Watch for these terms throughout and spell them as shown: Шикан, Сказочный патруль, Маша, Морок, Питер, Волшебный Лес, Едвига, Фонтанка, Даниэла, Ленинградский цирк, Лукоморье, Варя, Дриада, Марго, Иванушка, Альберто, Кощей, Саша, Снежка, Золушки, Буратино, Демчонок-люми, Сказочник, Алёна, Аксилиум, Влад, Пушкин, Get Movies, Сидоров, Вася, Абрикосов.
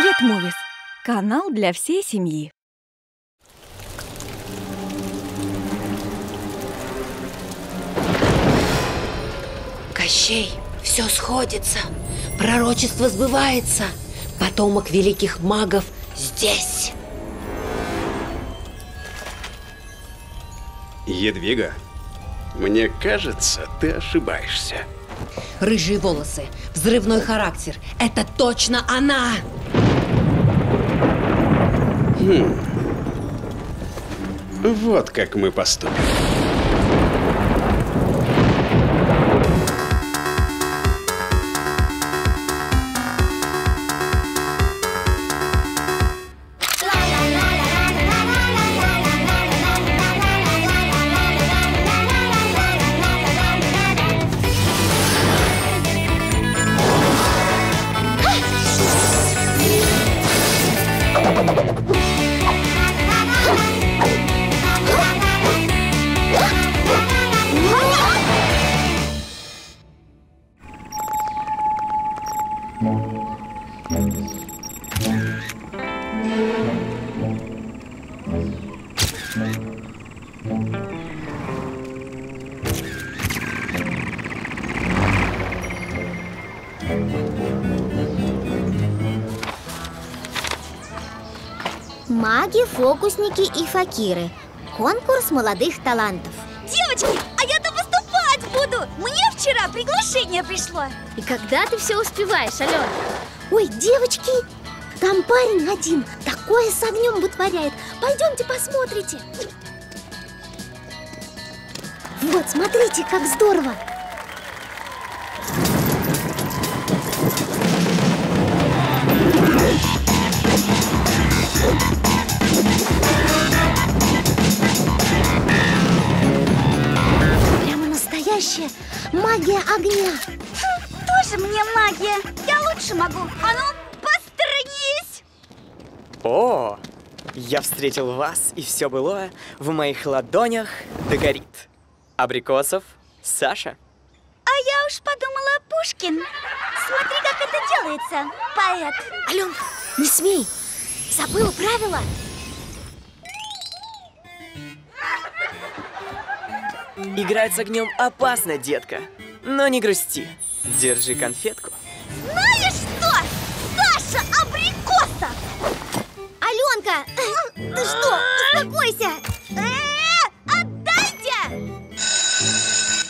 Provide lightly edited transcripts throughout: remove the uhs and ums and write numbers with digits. Get Movies. Канал для всей семьи. Кощей, все сходится. Пророчество сбывается. Потомок великих магов здесь. Едвига, мне кажется, ты ошибаешься. Рыжие волосы, взрывной характер. Это точно она! Вот как мы поступим. Маги, фокусники и факиры. Конкурс молодых талантов. Девочки, а я-то выступать буду! Мне вчера приглашение пришло. И когда ты все успеваешь, Алёна? Ой, девочки, там парень один такое с огнем вытворяет. Пойдемте посмотрите. Вот, смотрите, как здорово. Прямо настоящая магия огня. Тоже мне магия. Я лучше могу. А ну, посторонись! О, я встретил вас, и все было в моих ладонях догорит. Абрикосов, Саша. А я уж подумала, Пушкин. Смотри, как это делается, поэт. Алён, не смей. Забыла правила. Играть с огнем опасно, детка. Но не грусти. Держи конфетку. Знаешь что? Саша Абрикосов! Алёнка, ты что? Успокойся!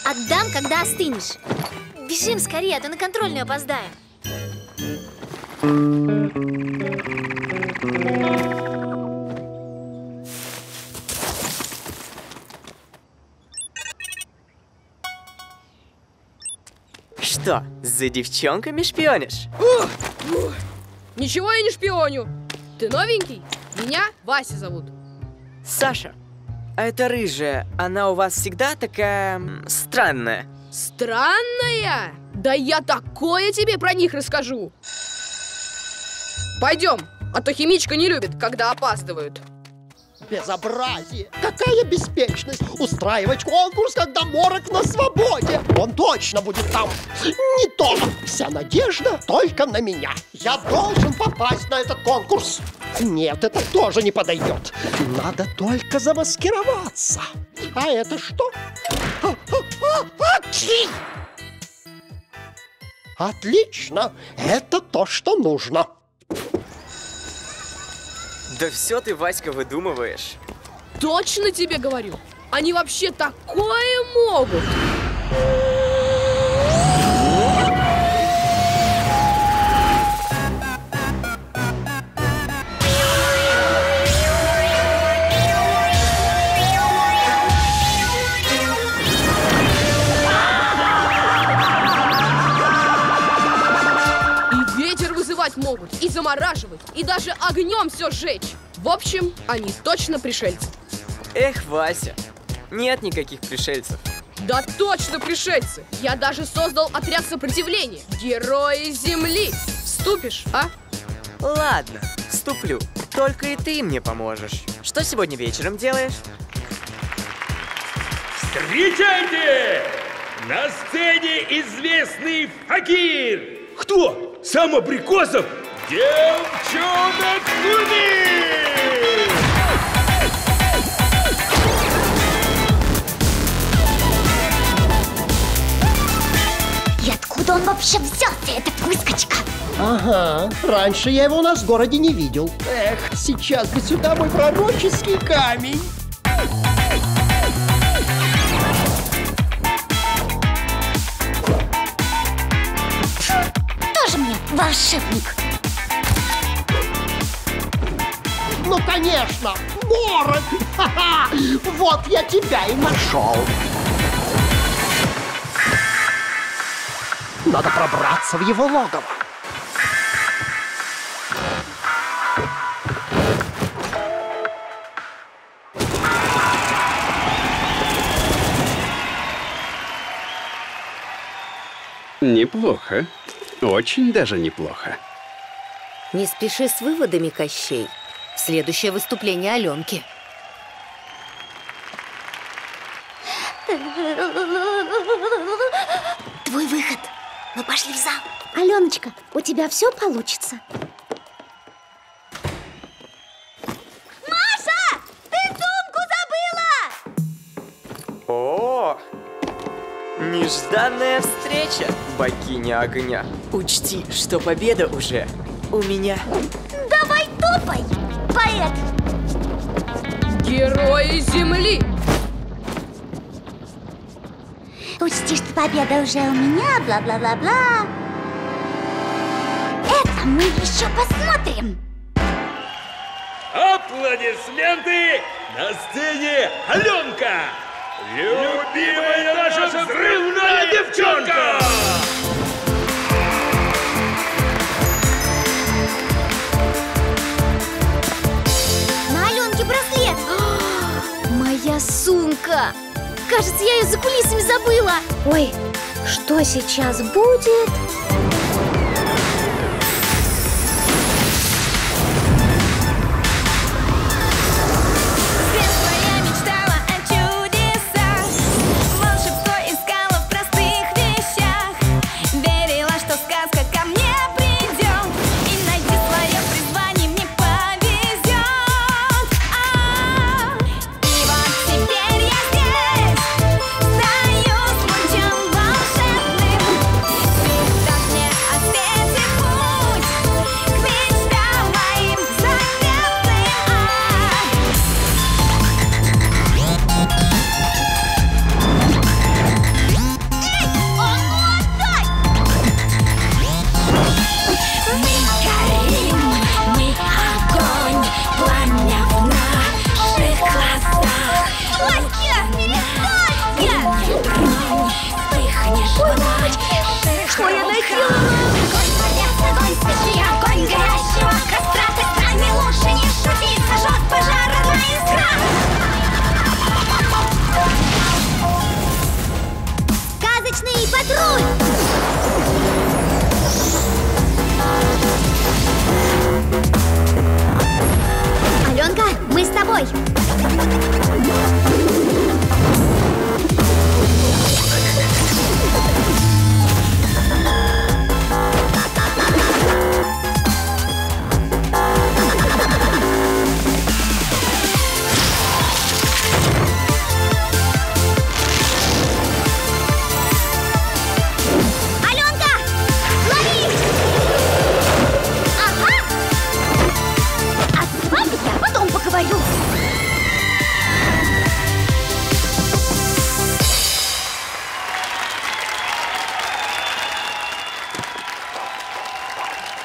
Отдам, когда остынешь. Бежим скорее, а то на контрольную опоздаем. Что, за девчонками шпионишь? Ничего я не шпионю. Ты новенький? Меня Вася зовут. Саша. А эта рыжая, она у вас всегда такая странная? Странная? Да я такое тебе про них расскажу. Пойдем, а то химичка не любит, когда опаздывают. Безобразие! Какая беспечность! Устраивать конкурс, когда Морок на свободе! Он точно будет там! Не то! Вся надежда только на меня! Я должен попасть на этот конкурс! Нет, это тоже не подойдет! Надо только замаскироваться! А это что? Отлично! Это то, что нужно! Да все ты, Васька, выдумываешь. Точно тебе говорю. Они вообще такое могут. Могут и замораживать, и даже огнем все сжечь. В общем, они точно пришельцы. Эх, Вася, нет никаких пришельцев. Да точно пришельцы! Я даже создал отряд сопротивления. Герои Земли. Вступишь, а? Ладно, вступлю. Только и ты мне поможешь. Что сегодня вечером делаешь? Встречайте! На сцене известный факир! Кто? Сам Абрикосов? Демчонок-люми! И откуда он вообще взялся, этот выскочка? Ага, раньше я его у нас в городе не видел. Эх, сейчас бы сюда мой пророческий камень. Тоже мне волшебник. Ну, конечно, Морок. Ха-ха. Вот я тебя и нашел. Надо пробраться в его логово. Неплохо. Очень даже неплохо. Не спеши с выводами, Кощей. Следующее выступление Аленки. Твой выход. Мы пошли в зал. Аленочка, у тебя все получится. Маша, ты сумку забыла! О, нежданная встреча, богиня огня. Учти, что победа уже у меня. Давай топай, поэт. Герои Земли. Учти, что победа уже у меня, бла-бла-бла-бла. Это мы еще посмотрим. Аплодисменты, на сцене Аленка. Любимая наша взрывная девчонка! На Аленке браслет! Моя сумка! Кажется, я ее за кулисами забыла! Ой, что сейчас будет?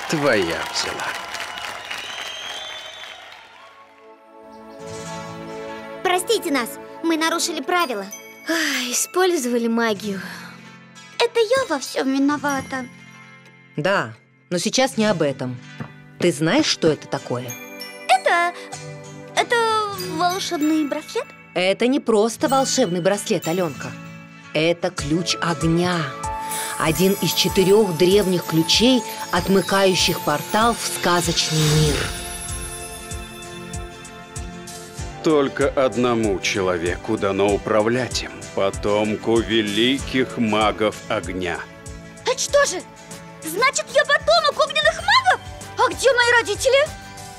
Твоя взяла. Простите нас, мы нарушили правила. Ах, использовали магию. Это я во всем виновата. Да, но сейчас не об этом. Ты знаешь, что это такое? Это волшебный браслет? Это не просто волшебный браслет, Аленка. Это ключ огня. Один из 4 древних ключей, отмыкающих портал в сказочный мир. Только одному человеку дано управлять им, потомку великих магов огня. Это что же? Значит, я потомок огненных магов? А где Где мои родители?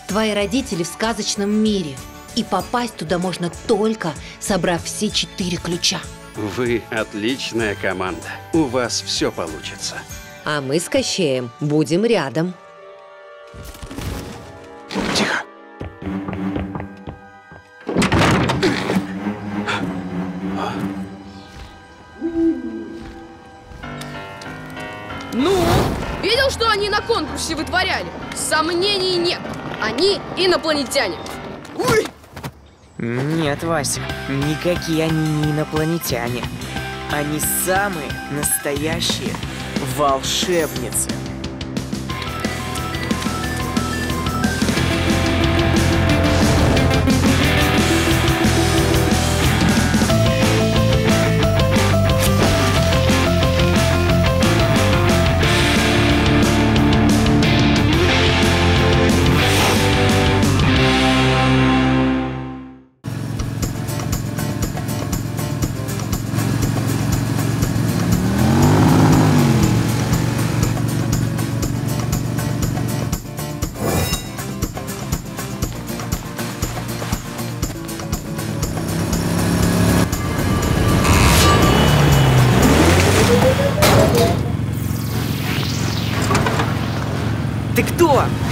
Твои родители в сказочном мире. И попасть туда можно только, собрав все 4 ключа. Вы отличная команда. У вас все получится. А мы с Кощеем будем рядом. Тихо. Ну, видел, что они на конкурсе вытворяли? Сомнений нет. Они инопланетяне. Ой! Нет, Вася, никакие они не инопланетяне. Они самые настоящие волшебницы.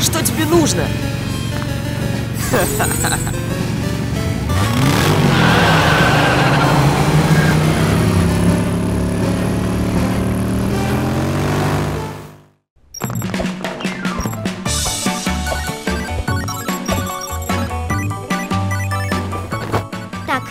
Что тебе нужно? Так,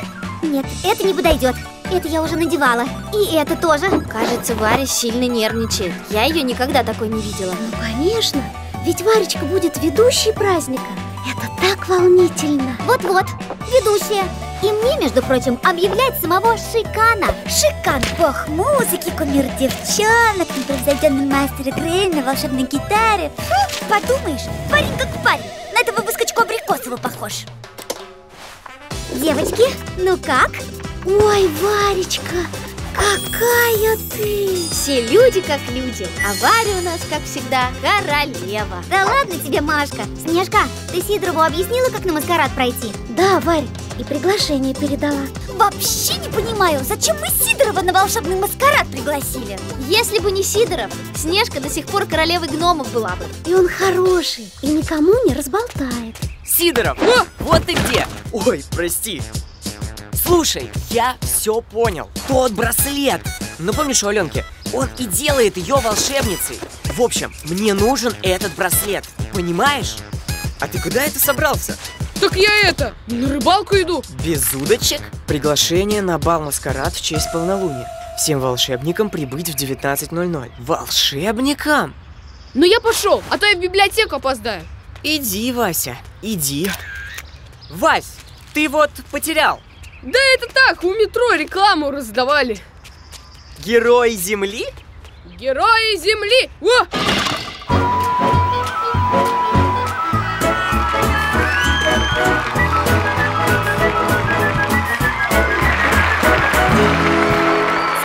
нет, это не подойдет. Это я уже надевала. И это тоже. Кажется, Варя сильно нервничает. Я ее никогда такой не видела. Ну, конечно. Ведь Варечка будет ведущей праздника. Это так волнительно. Вот-вот, ведущая. И мне, между прочим, объявлять самого Шикана. Шикан — бог музыки, кумир девчонок, непревзойденный мастер игры на волшебной гитаре. Фу, подумаешь, парень как парень. На этого выскочку Абрикосова похож. Девочки, ну как? Ой, Варечка, какая ты! Все люди как люди, а Варя у нас, как всегда, королева. Да ладно тебе, Машка. Снежка, ты Сидорову объяснила, как на маскарад пройти? Да, Варь, и приглашение передала. Вообще не понимаю, зачем мы Сидорова на волшебный маскарад пригласили? Если бы не Сидоров, Снежка до сих пор королевой гномов была бы. И он хороший, и никому не разболтает. Сидоров, о! Вот ты где! Ой, прости. Слушай, я все понял. Тот браслет. Ну, помнишь, у Аленки? Он и делает ее волшебницей. В общем, мне нужен этот браслет. Понимаешь? А ты куда это собрался? Так я это, на рыбалку иду. Без удочек? Приглашение на бал-маскарад в честь полнолуния. Всем волшебникам прибыть в 19:00. Волшебникам? Ну, я пошел, а то я в библиотеку опоздаю. Иди, Вася, иди. Вась, ты вот потерял. Да это так, у метро рекламу раздавали. Герои Земли? Герои Земли! О!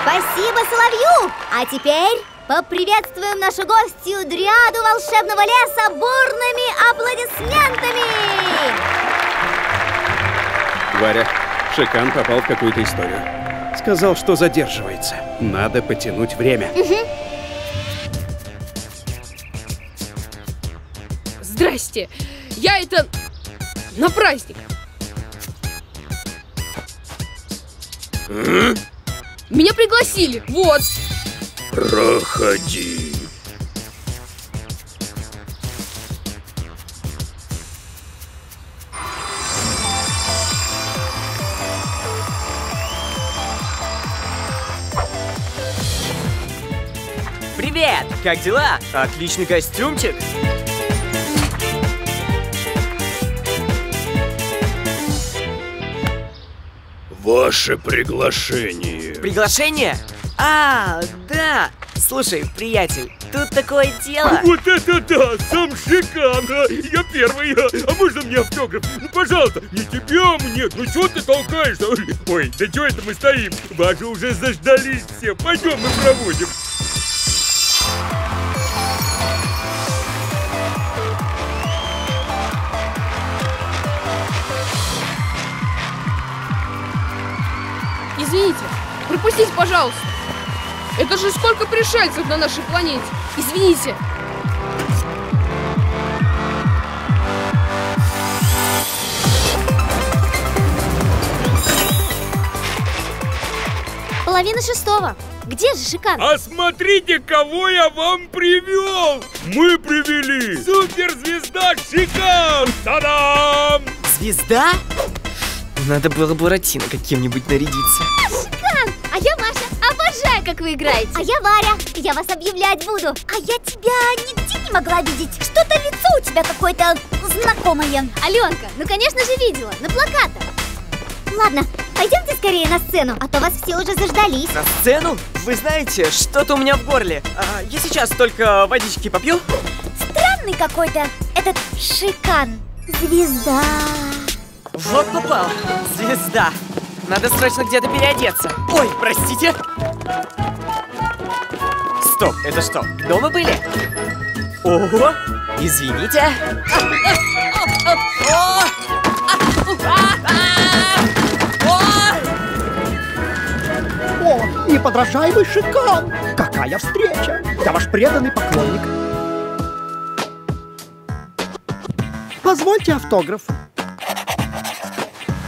Спасибо, Соловью! А теперь поприветствуем нашу гостью Дриаду волшебного леса бурными аплодисментами! Варя, Шикан попал в какую-то историю. Сказал, что задерживается. Надо потянуть время. Здрасте. Я это... на праздник. Меня пригласили. Вот. Проходи. Привет! Как дела? Отличный костюмчик! Ваше приглашение. Приглашение? А, да! Слушай, приятель, тут такое дело. Вот это да! Сам Шикан! Я первый! А можно мне автограф? Ну, пожалуйста! Не тебя, мне! Ну, чего ты толкаешься? Ой, да чего это мы стоим? Вас же уже заждались все! Пойдем, мы проводим! прекратись, пожалуйста! Это же сколько пришельцев на нашей планете! Извините! Половина шестого. Где же Шикан? А смотрите, кого я вам привел! Мы привели! Суперзвезда Шикан! Та-дам! Звезда? Надо было Буратино каким-нибудь нарядиться. Шикан! А я Маша. Обожаю, как вы играете. А я Варя. Я вас объявлять буду. А я тебя нигде не могла видеть. Что-то лицо у тебя какое-то знакомое. Аленка, ну конечно же видела. На плакатах. Ладно, пойдемте скорее на сцену, а то вас все уже заждались. На сцену? Вы знаете, что-то у меня в горле. Я сейчас только водички попью. Странный какой-то этот Шикан. Звезда. Вот попал. Звезда. Надо срочно где-то переодеться. Ой, простите. Стоп, это что, дома были? Ого, извините. Неподражаемый Шикан! Какая встреча! Я ваш преданный поклонник. Позвольте автограф.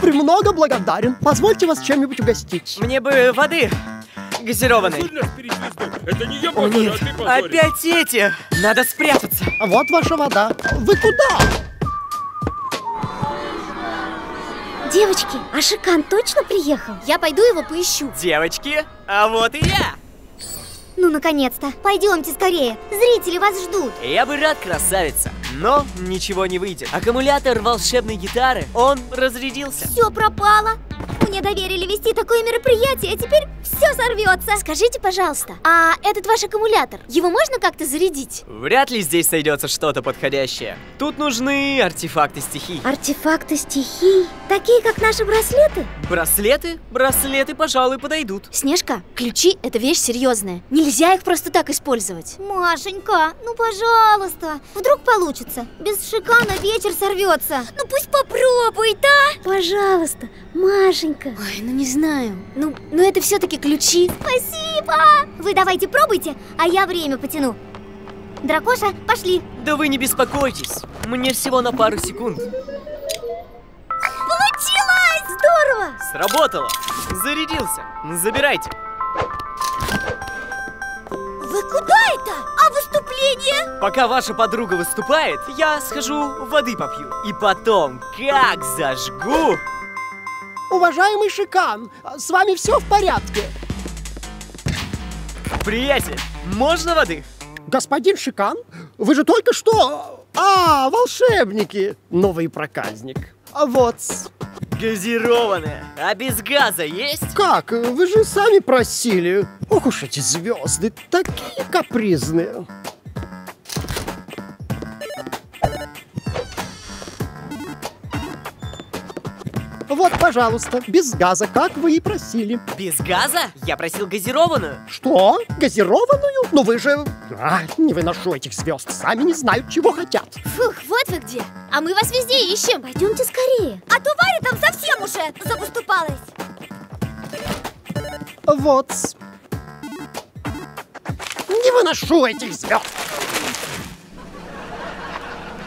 Премного благодарен. Позвольте вас чем-нибудь угостить. Мне бы воды газированной. Это не я позорю, а ты позоришь. Опять эти! Надо спрятаться. Вот ваша вода. Вы куда? Девочки, а Шикан точно приехал? Я пойду его поищу. Девочки, а вот и я! Ну, наконец-то. Пойдемте скорее. Зрители вас ждут. Я бы рад, красавица. Но ничего не выйдет. Аккумулятор волшебной гитары, он разрядился. Все пропало. Мне доверили вести такое мероприятие, а теперь все сорвется. Скажите, пожалуйста, а этот ваш аккумулятор, его можно как-то зарядить? Вряд ли здесь найдется что-то подходящее. Тут нужны артефакты стихий. Артефакты стихий? Такие, как наши браслеты? Браслеты? Браслеты, пожалуй, подойдут. Снежка, ключи – это вещь серьезная. Нельзя их просто так использовать. Машенька, ну пожалуйста. Вдруг получится. Без Шикана вечер сорвется. Ну пусть попробуй, да? Пожалуйста, Машенька. Ой, ну не знаю. Ну это все-таки ключи. Спасибо! Вы давайте пробуйте, а я время потяну. Дракоша, пошли. Да вы не беспокойтесь. Мне всего на пару секунд. Получилось! Здорово! Сработало. Зарядился. Забирайте. Вы куда это? А выступление? Пока ваша подруга выступает, я схожу, воды попью. И потом, как зажгу... Уважаемый Шикан, с вами все в порядке? Приятель, можно воды? Господин Шикан, вы же только что... А, волшебники! Новый проказник. Вот. Газированная. А без газа есть? Как? Вы же сами просили. Ох уж эти звезды, такие капризные. Вот, пожалуйста, без газа, как вы и просили. Без газа? Я просил газированную. Что? Газированную? Ну вы же... не выношу этих звезд, сами не знают, чего хотят. Фух, вот вы где. А мы вас везде ищем. Пойдемте скорее. А то Варя там совсем уже завыступалась. Вот. Не выношу этих звезд.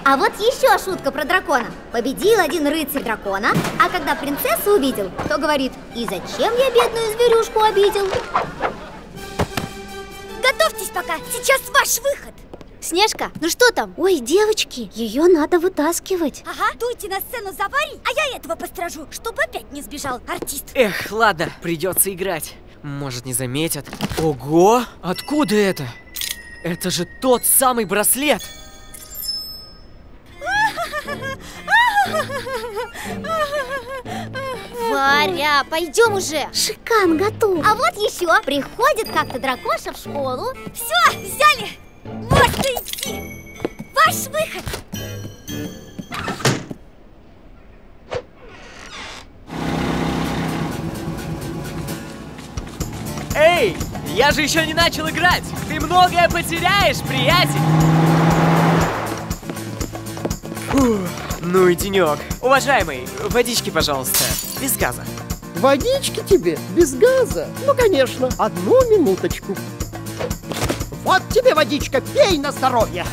А вот еще шутка про дракона. Победил один рыцарь дракона, а когда принцессу увидел, то говорит: «И зачем я бедную зверюшку обидел?» Готовьтесь пока, сейчас ваш выход. Снежка, ну что там? Ой, девочки, ее надо вытаскивать. Ага, дуйте на сцену за Варей, а я этого постражу, чтобы опять не сбежал артист. Эх, ладно, придется играть. Может, не заметят. Ого, откуда это? Это же тот самый браслет. Варя, пойдем уже. Шикан готов. А вот еще приходит как-то дракоша в школу. Все, взяли. Можно идти. Ваш выход. Эй, я же еще не начал играть. Ты многое потеряешь, приятель. Фух. Ну и денек. Уважаемый, водички, пожалуйста, без газа. Водички тебе без газа. Ну, конечно, одну минуточку. Вот тебе водичка, пей на здоровье.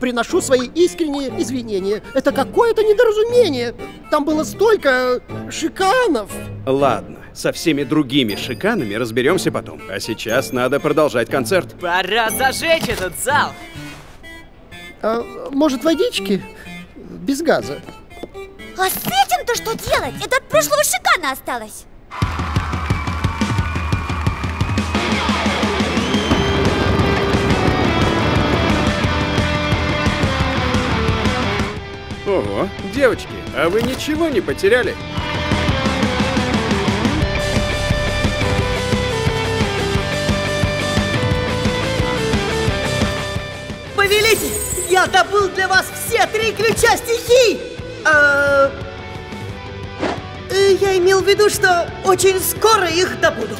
Приношу свои искренние извинения. Это какое-то недоразумение. Там было столько шиканов. Ладно, со всеми другими шиканами разберемся потом. А сейчас надо продолжать концерт. Пора зажечь этот зал. А, может, водички? Без газа. А с этим-то что делать? Это от прошлого шикана осталось. Ого, девочки, а вы ничего не потеряли? Повелитель, я добыл для вас все три ключа стихий! Я имел в виду, что очень скоро их добуду.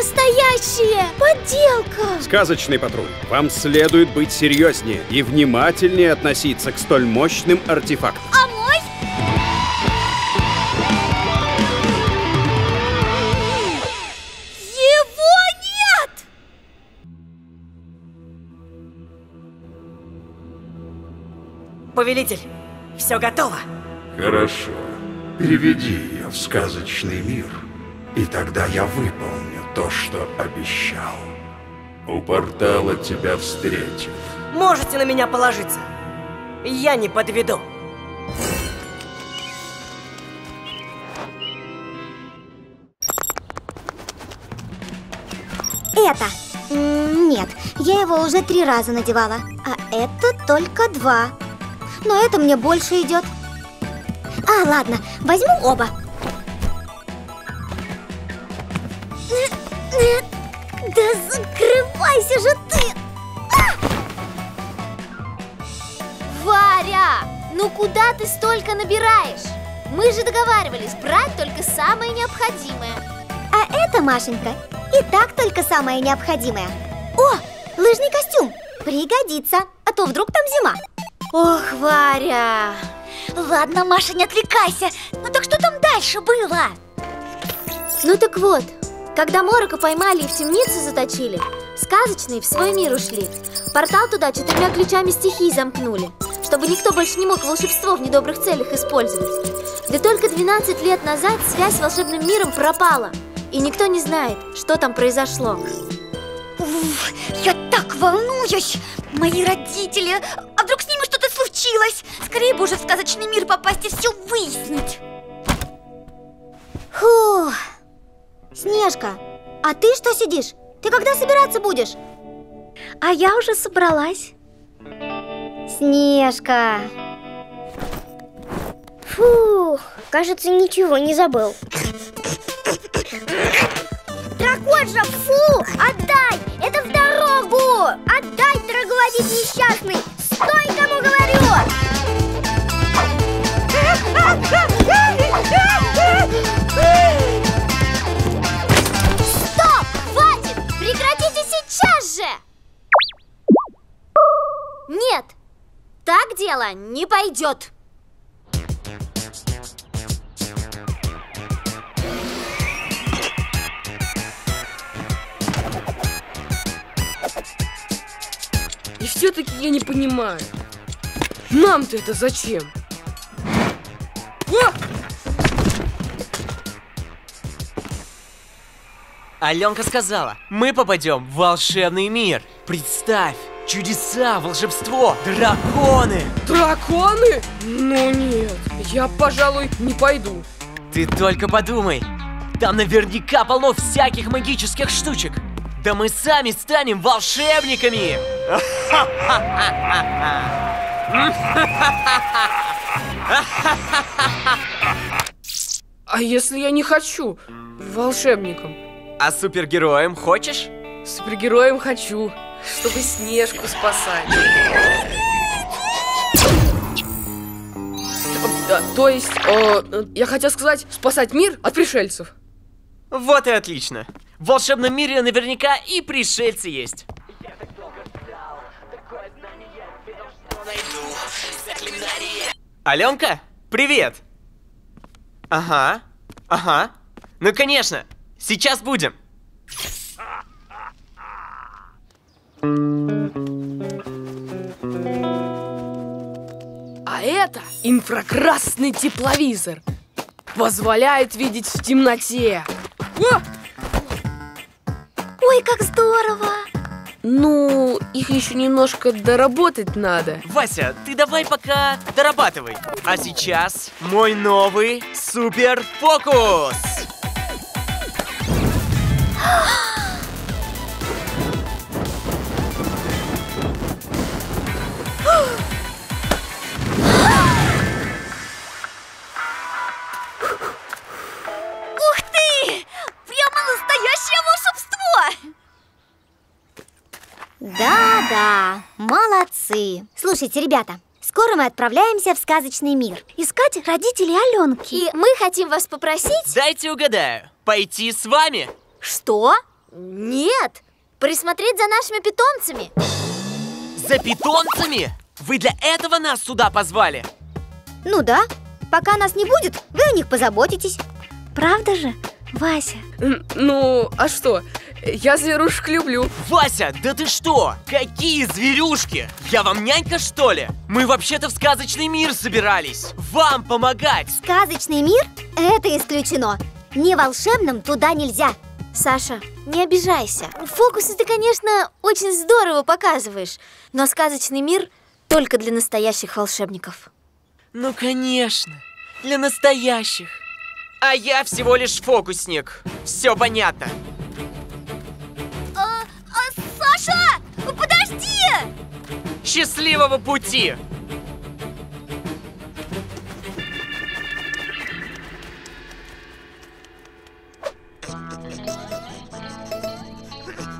Настоящая подделка! Сказочный патруль, вам следует быть серьезнее и внимательнее относиться к столь мощным артефактам. А мой? Его нет! Повелитель, все готово. Хорошо. Переведи ее в сказочный мир, и тогда я выполню то, что обещал. У портала тебя встретит. Можете на меня положиться. Я не подведу. Это. Нет, я его уже 3 раза надевала. А это только 2. Но это мне больше идет. А, ладно, возьму оба. Да закрывайся же ты! А! Варя, ну куда ты столько набираешь? Мы же договаривались брать только самое необходимое. А это, Машенька, и так только самое необходимое. О, лыжный костюм, пригодится, а то вдруг там зима. Ох, Варя! Ладно, Маша, не отвлекайся. Ну так что там дальше было? Ну так вот. Когда Морока поймали и в темницу заточили, сказочные в свой мир ушли. Портал туда 4 ключами стихий замкнули, чтобы никто больше не мог волшебство в недобрых целях использовать. Да только 12 лет назад связь с волшебным миром пропала, и никто не знает, что там произошло. Уф, я так волнуюсь! Мои родители! А вдруг с ними что-то случилось? Скорее бы уже в сказочный мир попасть и все выяснить. Фух. Снежка, а ты что сидишь? Ты когда собираться будешь? А я уже собралась. Снежка. Фух, кажется, ничего не забыл. Дракоша, фу, отдай! Это в дорогу! Отдай, троглодит несчастный! Стой, кому говорю! Прекратите сейчас же! Нет, так дело не пойдет. И все-таки я не понимаю, нам-то это зачем? О! Аленка сказала, мы попадем в волшебный мир. Представь, чудеса, волшебство, драконы. Драконы? Ну нет, я, пожалуй, не пойду. Ты только подумай, там наверняка полно всяких магических штучек. Да мы сами станем волшебниками. А если я не хочу волшебником? А супергероем хочешь? Супергероем хочу, чтобы Снежку спасать. Я хотел сказать, спасать мир от пришельцев. Вот и отлично. В волшебном мире наверняка и пришельцы есть. Я так долго ждал, такое знание я видел. найду заклинание. Алёнка, привет! Ага, ага. Ну конечно, сейчас будем. А это инфракрасный тепловизор. Позволяет видеть в темноте. О! Ой, как здорово! Ну, их еще немножко доработать надо. Вася, ты давай пока дорабатывай. А сейчас мой новый суперфокус. Да-да, молодцы. Слушайте, ребята, скоро мы отправляемся в сказочный мир искать родителей Аленки. И мы хотим вас попросить... Дайте угадаю, пойти с вами? Что? Нет, присмотреть за нашими питомцами. За питомцами? Вы для этого нас сюда позвали? Ну да, пока нас не будет, вы о них позаботитесь. Правда же, Вася? Ну, а что? Я зверушек люблю. Вася, да ты что? Какие зверюшки? Я вам нянька, что ли? Мы вообще-то в сказочный мир собирались. Вам помогать. Сказочный мир? Это исключено. Не волшебным туда нельзя. Саша, не обижайся. Фокусы ты, конечно, очень здорово показываешь. Но сказочный мир только для настоящих волшебников. Ну, конечно. Для настоящих. А я всего лишь фокусник. Все понятно. Саша, подожди! Счастливого пути!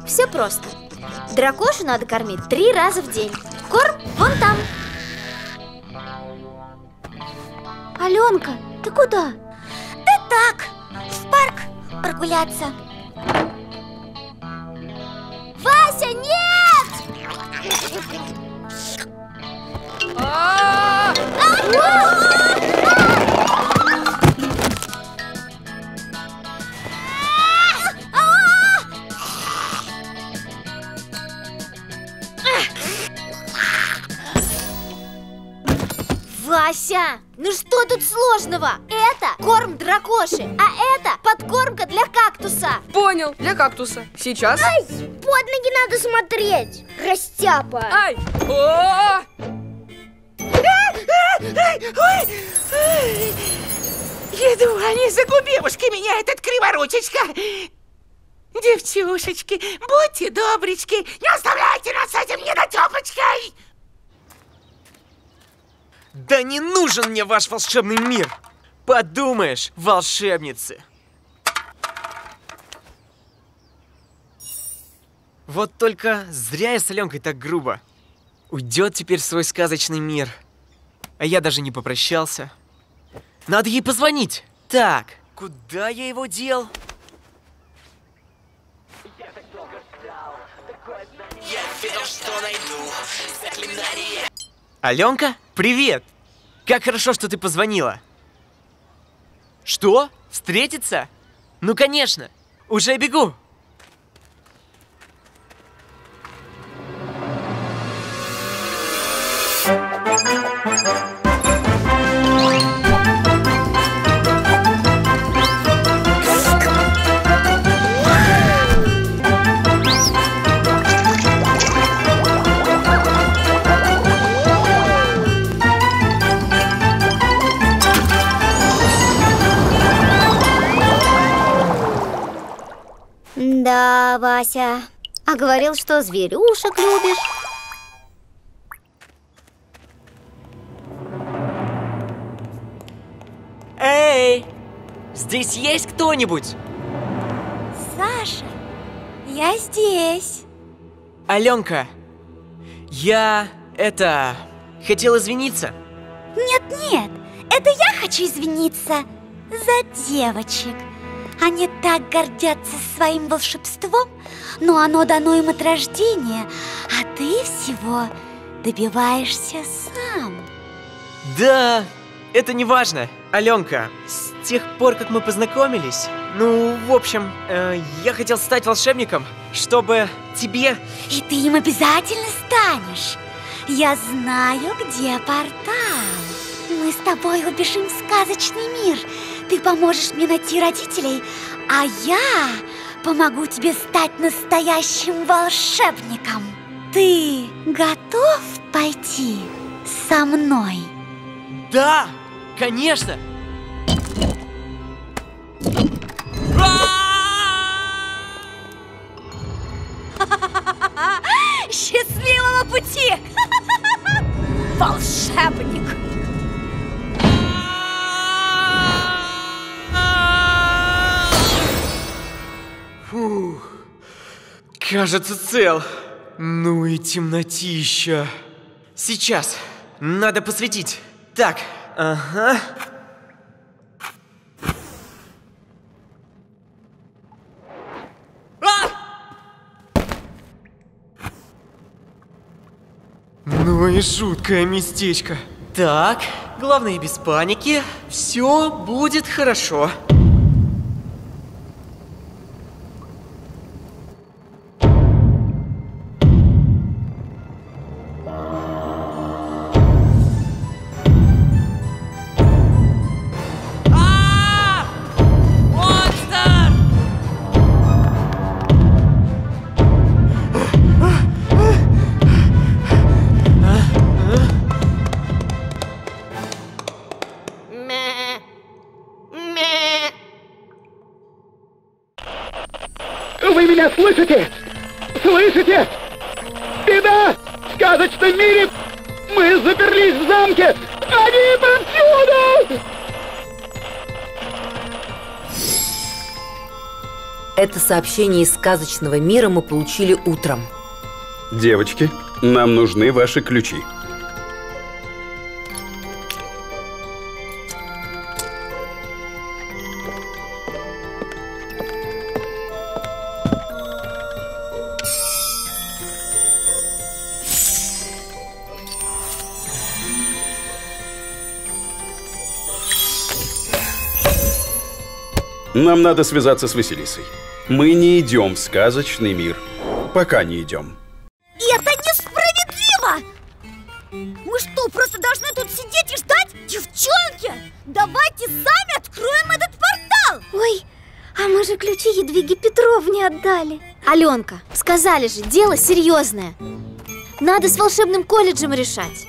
Все просто. Дракошу надо кормить 3 раза в день. Корм вон там. Аленка, ты куда? Да так, в парк прогуляться. Вася, нет! Вася, ну что тут сложного? Это корм дракоши, а это подкормка для кактуса. Понял, для кактуса. Сейчас. Ай! Под ноги надо смотреть, растяпа. Ай! О! Едва не за губебушки меня этот криворучечка. Девчушечки, будьте добрички, не оставляйте нас с этим недотепочкой. Да не нужен мне ваш волшебный мир. Подумаешь, волшебницы. Вот только зря я с Аленкой так грубо. Уйдет теперь в свой сказочный мир. А я даже не попрощался. Надо ей позвонить. Так, куда я его дел? Я так долго ждал, такое знание. Я видел, что найду заклинание. Аленка, привет! Как хорошо, что ты позвонила. Что? Встретиться? Ну, конечно. Уже бегу. Да, Вася, а говорил, что зверюшек любишь. Эй, здесь есть кто-нибудь? Саша, я здесь. Аленка, я хотел извиниться. Нет-нет, это я хочу извиниться за девочек. Они так гордятся своим волшебством, но оно дано им от рождения, а ты всего добиваешься сам. Да, это не важно, Алёнка. С тех пор, как мы познакомились, ну, в общем, я хотел стать волшебником, чтобы тебе... И ты им обязательно станешь. Я знаю, где портал. Мы с тобой убежим в сказочный мир. Ты поможешь мне найти родителей, а я помогу тебе стать настоящим волшебником. Ты готов пойти со мной? Да, конечно! Счастливого пути! Волшебник! Фух, кажется, цел. Ну и темнотища. Сейчас надо посветить. Так, ага. Ну и жуткое местечко. Так, главное, без паники. Все будет хорошо. Слышите? Слышите? Беда! В сказочном мире мы заперлись в замке! Они повсюду! Это сообщение из сказочного мира мы получили утром. Девочки, нам нужны ваши ключи. Нам надо связаться с Василисой. Мы не идем в сказочный мир. Пока не идем. Это несправедливо! Мы что, просто должны тут сидеть и ждать? Девчонки, давайте сами откроем этот портал! Ой, а мы же ключи Едвиге Петровне отдали. Алёнка, сказали же, дело серьезное. Надо с волшебным колледжем решать.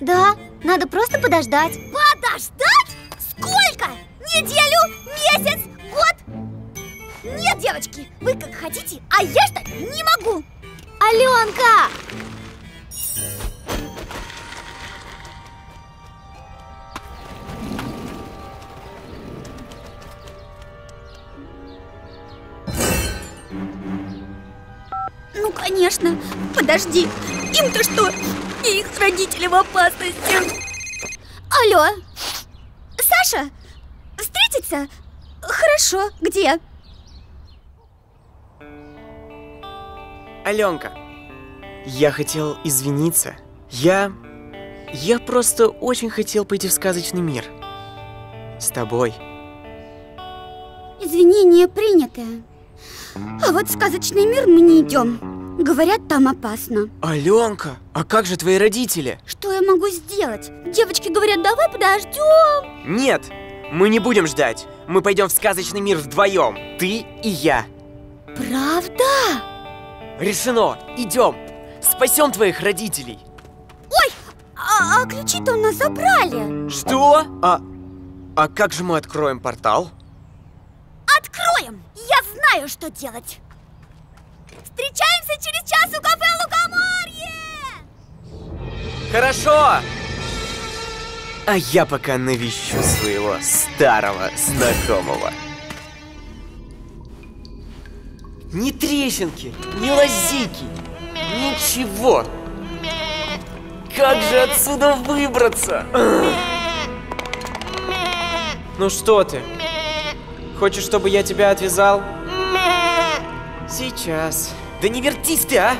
Да, надо просто подождать. Подождать? Сколько? Неделю? Месяц? Год? Нет, девочки, вы как хотите, а я ждать не могу. Алёнка! Ну, конечно. Подожди. Им-то что? И их родители в опасности. Алло. Саша? Встретиться? Хорошо, где? Алёнка, я хотел извиниться. Я просто очень хотел пойти в сказочный мир. С тобой. Извинения приняты. А вот в сказочный мир мы не идем. Говорят, там опасно. Алёнка, а как же твои родители? Что я могу сделать? Девочки говорят, давай подождем. Нет. Мы не будем ждать. Мы пойдем в сказочный мир вдвоем. Ты и я. Правда? Решено. Идем. Спасем твоих родителей. Ой, а ключи-то у нас забрали. Что? А как же мы откроем портал? Откроем. Я знаю, что делать. Встречаемся через час у кафе Лукоморье. Хорошо. А я пока навещу своего старого знакомого. Ни трещинки, ни лазики, ничего. Как же отсюда выбраться? Ну что ты? Хочешь, чтобы я тебя отвязал? Сейчас. Да не вертись ты, а!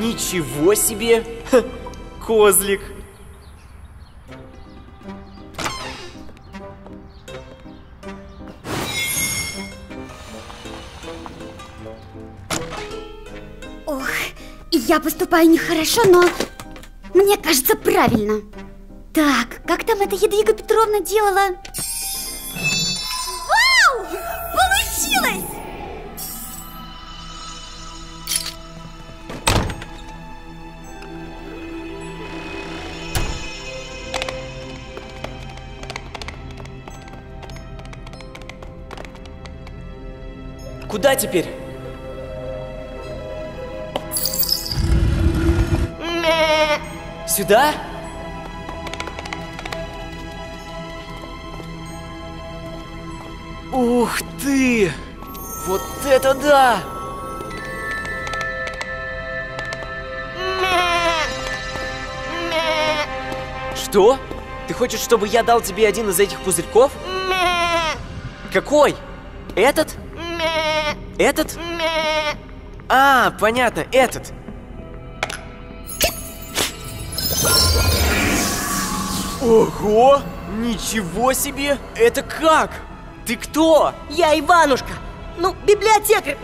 Ничего себе! Ха, козлик! Ох, я поступаю нехорошо, но мне кажется правильно. Так, как там эта Едвига Петровна делала? Вау! Получилось! Куда теперь? Сюда? Ух ты! Вот это да! Что? Ты хочешь, чтобы я дал тебе один из этих пузырьков? Какой? Этот? Этот? А, понятно, этот. Ого! Ничего себе! Это как? Ты кто? Я Иванушка. Ну, библиотекарь.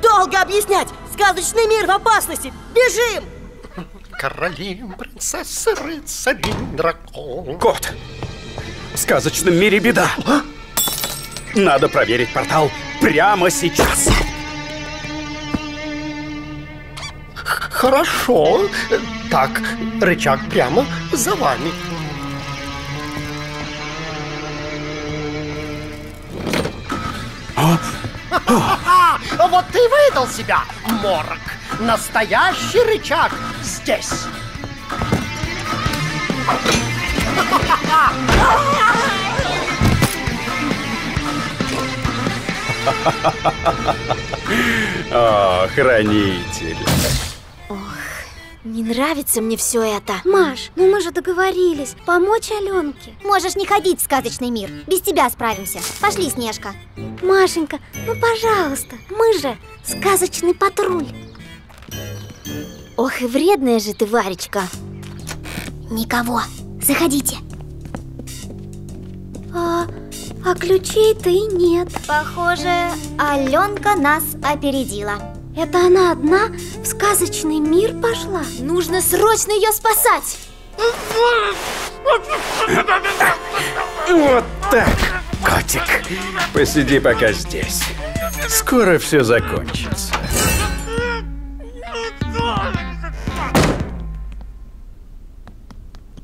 Долго объяснять. Сказочный мир в опасности. Бежим! Короли, принцессы, рыцари, дракон. Кот! В сказочном мире беда. Надо проверить портал прямо сейчас. Хорошо. Так, рычаг прямо за вами. Вот ты выдал себя, Морок. Настоящий рычаг здесь. О, хранитель. Ох, не нравится мне все это. Маш, ну мы же договорились помочь Аленке. Можешь не ходить в сказочный мир. Без тебя справимся. Пошли, Снежка. Машенька, ну пожалуйста. Мы же сказочный патруль. Ох и вредная же ты, Варечка. Никого. Заходите. А ключей-то и нет. Похоже, Аленка нас опередила. Это она одна в сказочный мир пошла? Нужно срочно ее спасать! Вот так, котик. Посиди пока здесь. Скоро все закончится.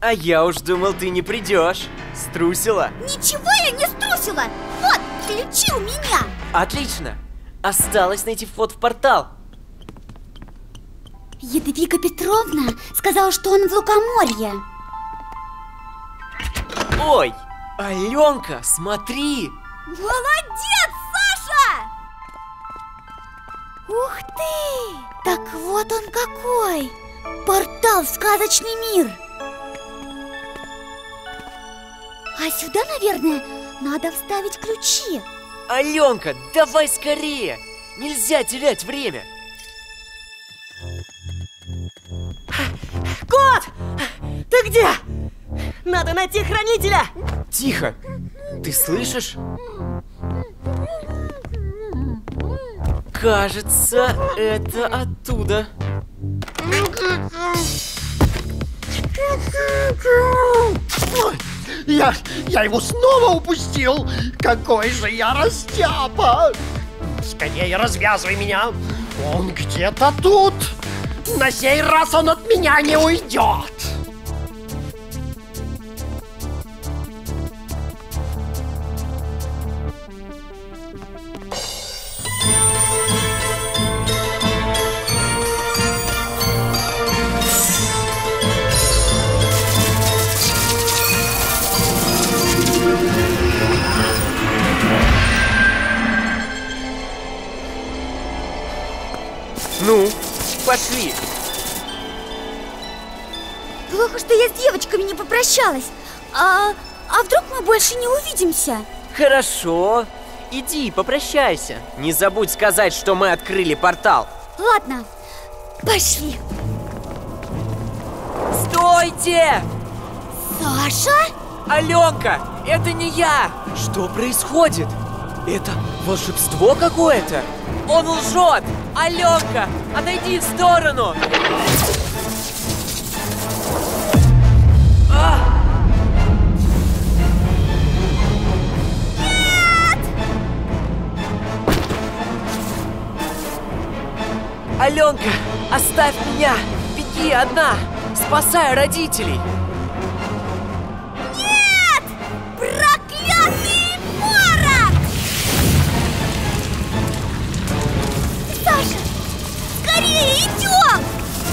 А я уж думал, ты не придешь. Струсила? Ничего я не струсила! Вот, ключи у меня! Отлично! Осталось найти вход в портал. Едвига Петровна сказала, что он в Лукоморье. Ой, Аленка, смотри! Молодец, Саша! Ух ты! Так вот он какой! Портал в сказочный мир! А сюда, наверное, надо вставить ключи. Аленка, давай скорее! Нельзя терять время! Кот! Ты где? Надо найти хранителя! Тихо! Ты слышишь? Кажется, это оттуда. Я его снова упустил! Какой же я растяпа! Скорее развязывай меня! Он где-то тут! На сей раз он от меня не уйдет! Ну, пошли. Плохо, что я с девочками не попрощалась. А вдруг мы больше не увидимся? Хорошо. Иди, попрощайся. Не забудь сказать, что мы открыли портал. Ладно. Пошли. Стойте! Саша? Алёнка, это не я! Что происходит? Это волшебство какое-то? Он лжет! Алёнка, отойди в сторону! Алёнка, оставь меня! Беги одна! Спасай родителей! Нет! Проклятый Морок! Саша, скорее идем!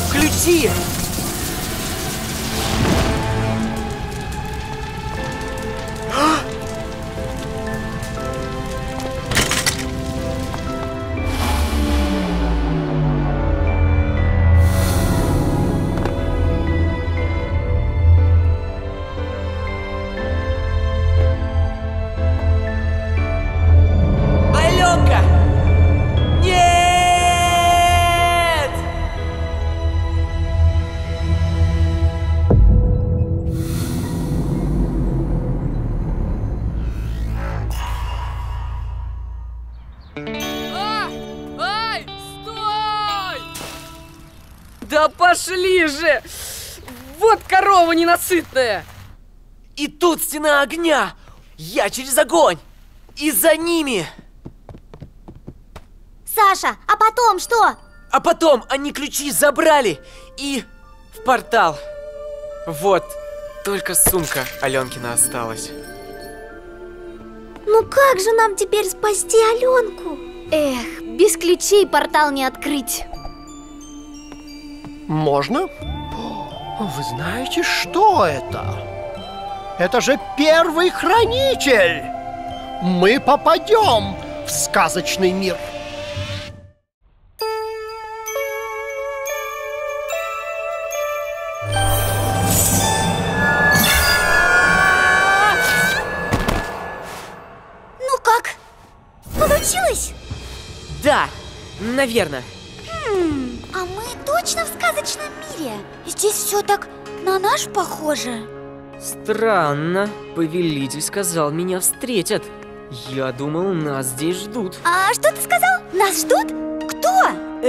Включи! Пошли же! Вот корова ненасытная! И тут стена огня! Я через огонь! И за ними! Саша, а потом что? А потом они ключи забрали и в портал. Вот, только сумка Аленкина осталась. Ну как же нам теперь спасти Аленку? Эх, без ключей портал не открыть. Можно? Вы знаете, что это? Это же первый хранитель! Мы попадем в сказочный мир! Ну как? Получилось? Да, наверное. А мы точно в сказочном мире? Здесь все так на наш похоже. Странно. Повелитель сказал, меня встретят. Я думал, нас здесь ждут. А что ты сказал? Нас ждут? Кто?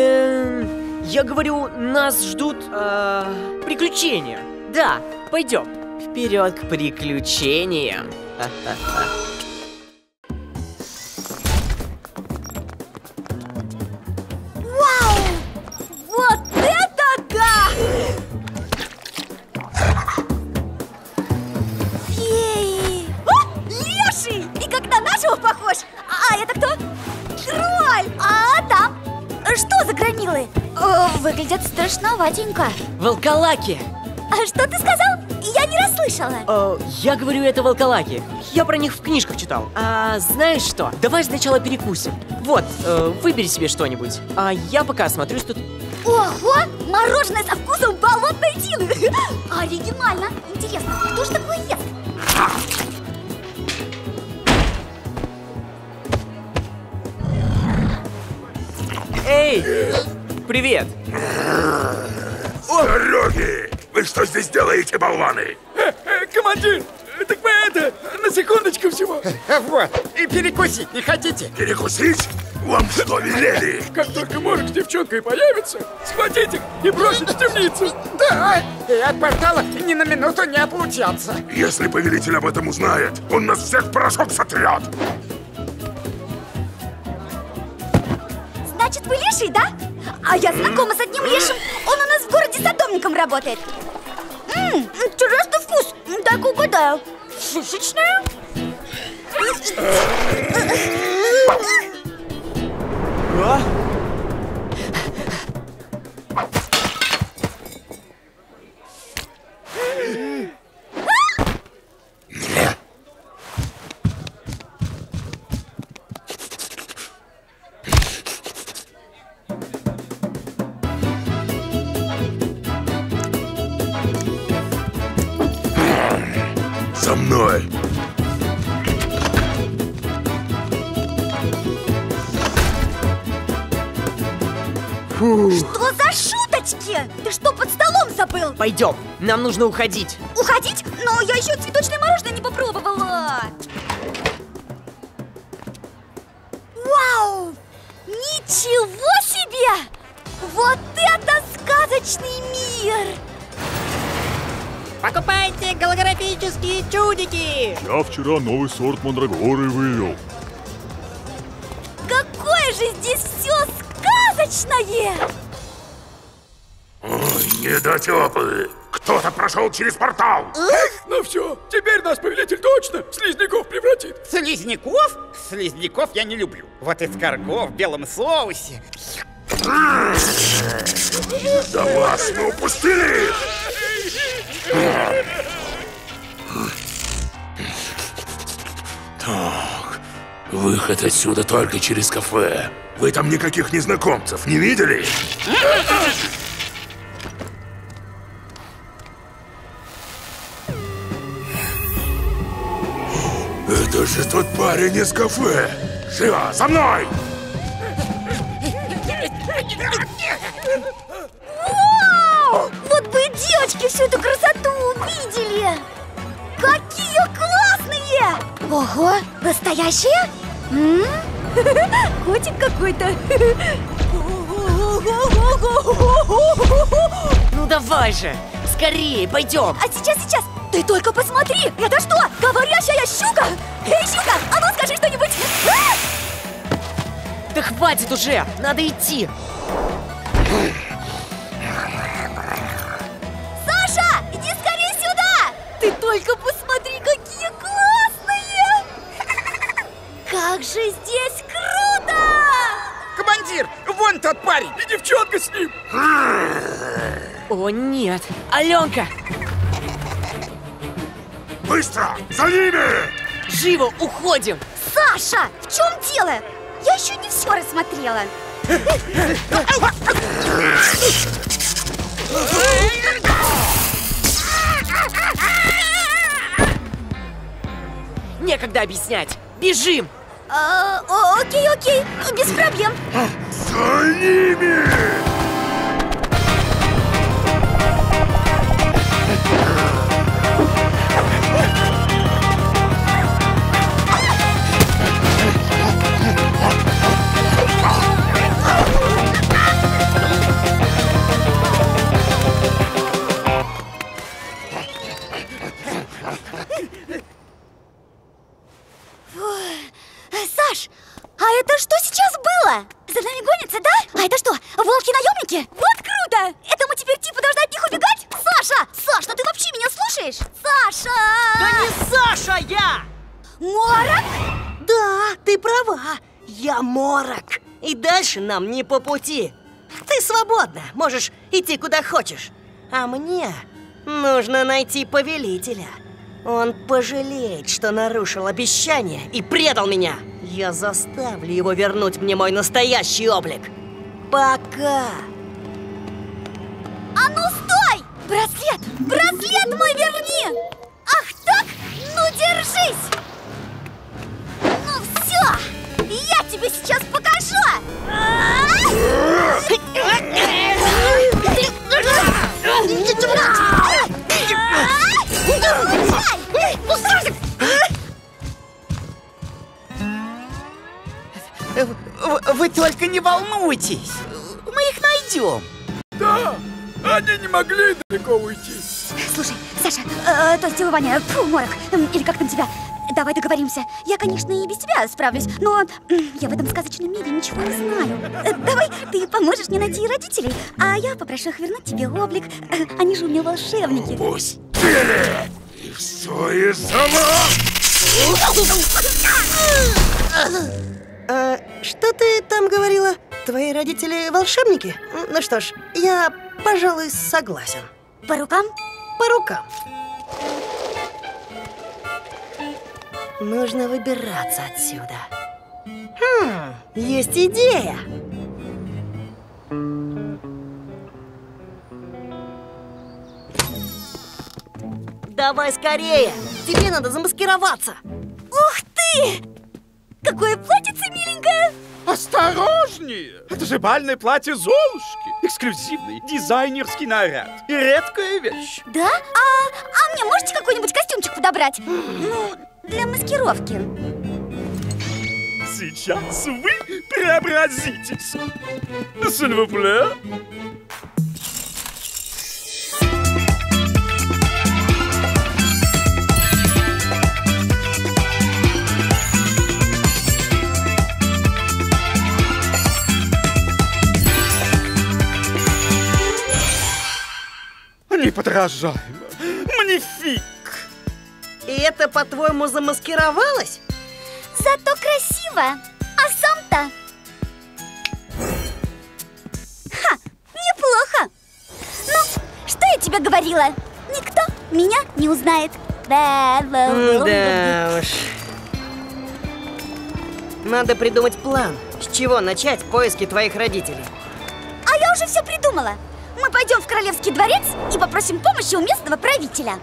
Я говорю, нас ждут приключения. Да, пойдем. Вперед к приключениям. Выглядят страшноватенько. Волколаки! А что ты сказал? Я не расслышала. Я говорю, это волколаки. Я про них в книжках читал. А знаешь что? Давай сначала перекусим. Вот, выбери себе что-нибудь. А я пока осмотрюсь тут. Ого! Мороженое со вкусом болотной тины! Оригинально! Интересно, кто же такое ест? Эй! Привет! Дороги! Вы что здесь делаете, болваны? Командир, так мы это, на секундочку всего. Вот, и перекусить не хотите? Перекусить? Вам что велели? Как только Морок с девчонкой появится, схватите и бросить в темницу. Да, и от портала ни на минуту не отлучаться. Если повелитель об этом узнает, он нас всех в порошок сотрет. Значит, вы леший, да? А я знакома с одним лешим. Он у нас в городе садовником работает. Интересный вкус. Дай-ка угадаю. Шишечная? Что за шуток? Мамочки, ты что, под столом забыл? Пойдем, нам нужно уходить. Уходить? Но я еще цветочное мороженое не попробовала. Вау! Ничего себе! Вот это сказочный мир! Покупайте голографические чудики! Я вчера новый сорт мандрагоры вывел. Какое же здесь все сказочное! Ой, недотепы! Кто-то прошел через портал! Эх, ну все, теперь нас повелитель точно в слизняков превратит! Слизняков? Слизняков я не люблю. Вот эскарго в белом соусе. Да вас мы упустили! Так, выход отсюда только через кафе. Вы там никаких незнакомцев не видели? Это же тот парень из кафе! Живо, со мной! Вау! Вот бы и девочки всю эту красоту увидели! Какие классные! Ого! Настоящие? Котик какой-то! Ну давай же! Скорее, пойдем! А сейчас, сейчас! Ты только посмотри! Это что? Говорящая щука? Эй, щука, а ну скажи что-нибудь! Да хватит уже! Надо идти! Саша, иди скорее сюда! Ты только посмотри, какие классные! Как же здесь круто! Командир, вон тот парень! И девчонка с ним! О, нет! Алёнка! Быстро! За ними! Живо уходим! Саша, в чем дело? Я еще не все рассмотрела. Некогда объяснять. Бежим! Окей, окей. Без проблем. За ними! Морок. И дальше нам не по пути. Ты свободна, можешь идти куда хочешь. А мне нужно найти повелителя. Он пожалеет, что нарушил обещание и предал меня. Я заставлю его вернуть мне мой настоящий облик. Пока. А ну стой! Браслет! Браслет мой верни! Ах так? Ну держись! Ну все! Я тебе сейчас покажу! Вы только не волнуйтесь! Мы их найдем! Да! Они не могли далеко уйти! Слушай, Саша, то есть Ваня, фу, Морок, или как там тебя? Давай договоримся. Я, конечно, и без тебя справлюсь, но я в этом сказочном мире ничего не знаю. Давай ты поможешь мне найти родителей, а я попрошу их вернуть тебе облик. Они же у меня волшебники. Пусть и все из-за... Что ты там говорила? Твои родители волшебники? Ну что ж, я, пожалуй, согласен. По рукам? По рукам. Нужно выбираться отсюда. Есть идея! Давай скорее! Тебе надо замаскироваться! Ух ты! Какое платьице миленькое! Осторожнее! Это же бальное платье Золушки. Эксклюзивный дизайнерский наряд. И редкая вещь. Да? А мне можете какой-нибудь костюмчик подобрать? Ну, для маскировки. Сейчас вы преобразитесь. Сильвупле. Неподражаемо. Манифик. И это, по-твоему, замаскировалось? Зато красиво. А сам-то? Ха, неплохо. Ну, что я тебе говорила? Никто меня не узнает. Да уж. Надо придумать план, с чего начать поиски твоих родителей. А я уже все придумала. Мы пойдем в королевский дворец и попросим помощи у местного правителя.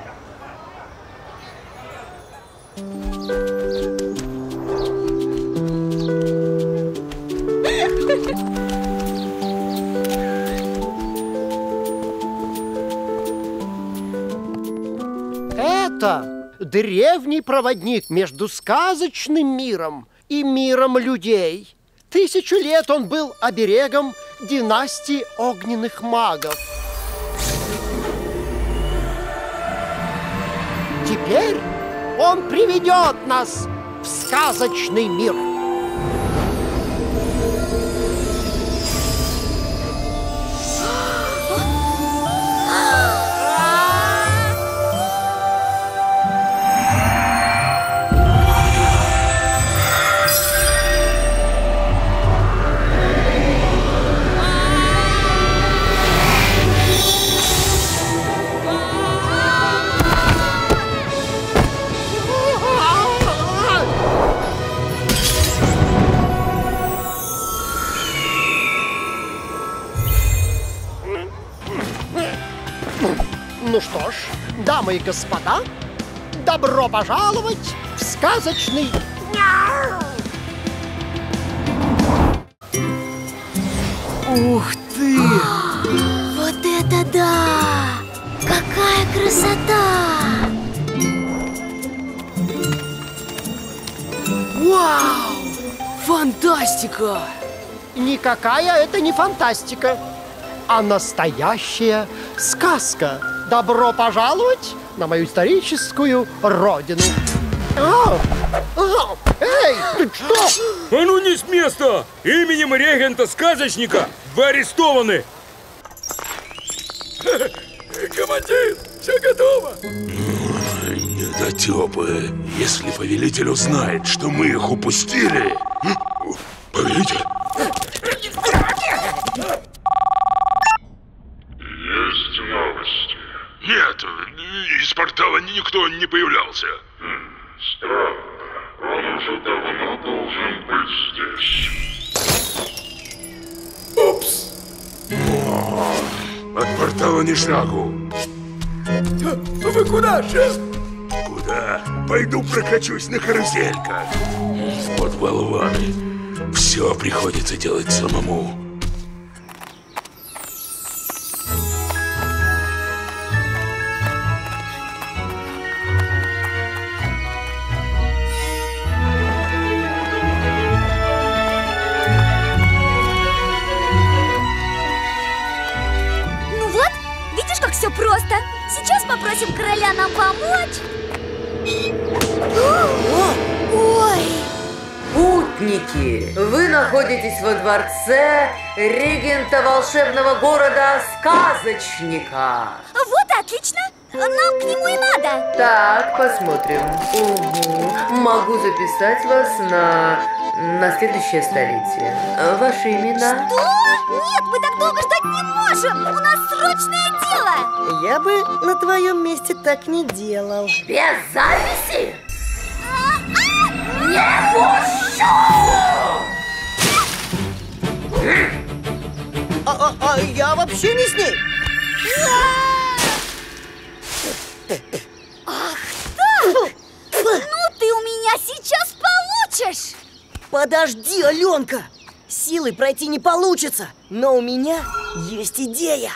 Это древний проводник между сказочным миром и миром людей. 1000 лет он был оберегом династии огненных магов. Теперь он приведет нас в сказочный мир. Ну что ж, дамы и господа, добро пожаловать в сказочный... Ух ты! Вот это да! Какая красота! Вау! Фантастика! Никакая это не фантастика, а настоящая сказка. Добро пожаловать на мою историческую родину. Эй, ты что? А ну не с места! Именем регента-сказочника вы арестованы! Командир, все готово! Недотепы, если повелитель узнает, что мы их упустили... Повелитель? Есть новости. Нет, из портала никто не появлялся. Странно. Он уже давно должен быть здесь. Упс! От портала ни шагу. Вы куда, шеф? Куда? Пойду прокачусь на карусельках. Вот болваны. Все приходится делать самому. Все просто. Сейчас попросим короля нам помочь. Ой! Путники, вы находитесь во дворце регента волшебного города Сказочника. Вот отлично. Нам к нему и надо. Так, посмотрим. Могу записать вас на следующее столетие. Ваши имена? Что? Нет, мы так долго ждать не можем. У нас срочное дело. Я бы на твоем месте так не делал. Без записи? Не пущу! Я вообще не с ней. Ах так! Ну ты у меня сейчас получишь! Подожди, Аленка! силой пройти не получится. Но у меня есть идея.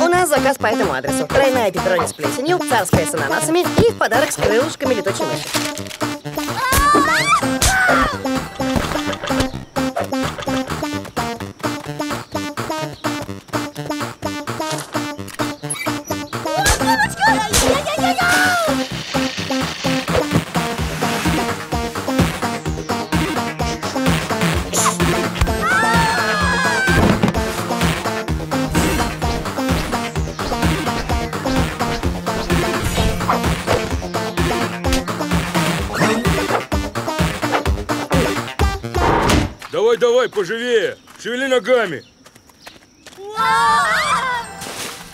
У нас заказ по этому адресу. Тройная пепперони с плесенью, царская с ананасами и в подарок с крылышками летучей мыши. Давай, поживее! Шевели ногами!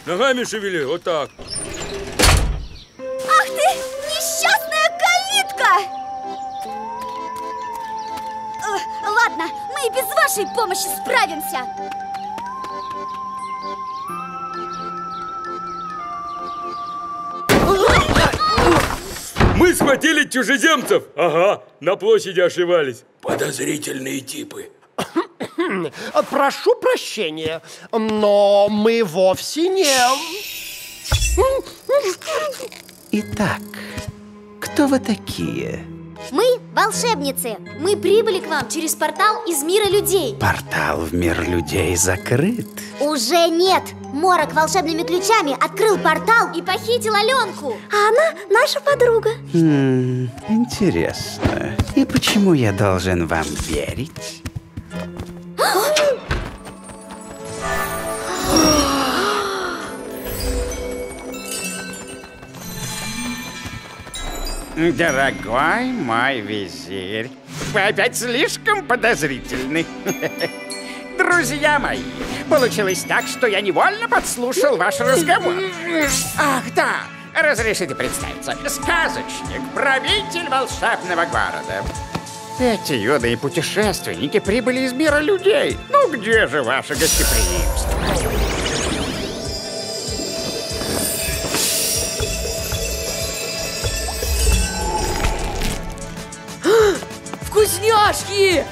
Ногами шевели, вот так! Ах ты, несчастная калитка! Ладно, мы и без вашей помощи справимся! Мы схватили чужеземцев! Ага, на площади ошивались! Подозрительные типы! Прошу прощения, но мы вовсе не... Итак, кто вы такие? Мы волшебницы. Мы прибыли к вам через портал из мира людей. Портал в мир людей закрыт. Уже нет. Морок волшебными ключами открыл портал и похитил Аленку. А она наша подруга. Интересно. И почему я должен вам верить? Дорогой мой визирь, вы опять слишком подозрительны. Друзья мои, получилось так, что я невольно подслушал ваш разговор. Ах, да, разрешите представиться. Сказочник, правитель волшебного города. Эти юные путешественники прибыли из мира людей. Ну где же ваше гостеприимство? Вкусняшки!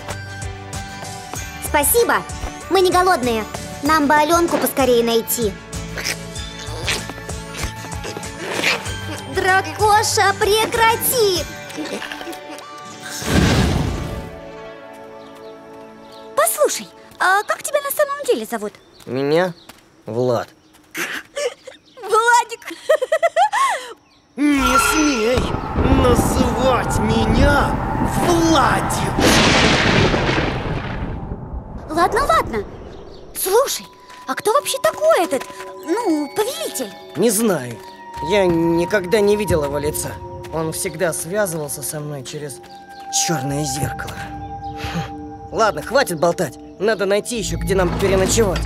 Спасибо, мы не голодные. Нам бы Аленку поскорее найти. Дракоша, прекрати! Послушай, а как тебя на самом деле зовут? Меня? Влад. Владик! Не смей называть меня Владик! Ладно, ладно. Слушай, а кто вообще такой этот, повелитель? Не знаю. Я никогда не видел его лица. Он всегда связывался со мной через черное зеркало. Ладно, хватит болтать. Надо найти еще, где нам переночевать.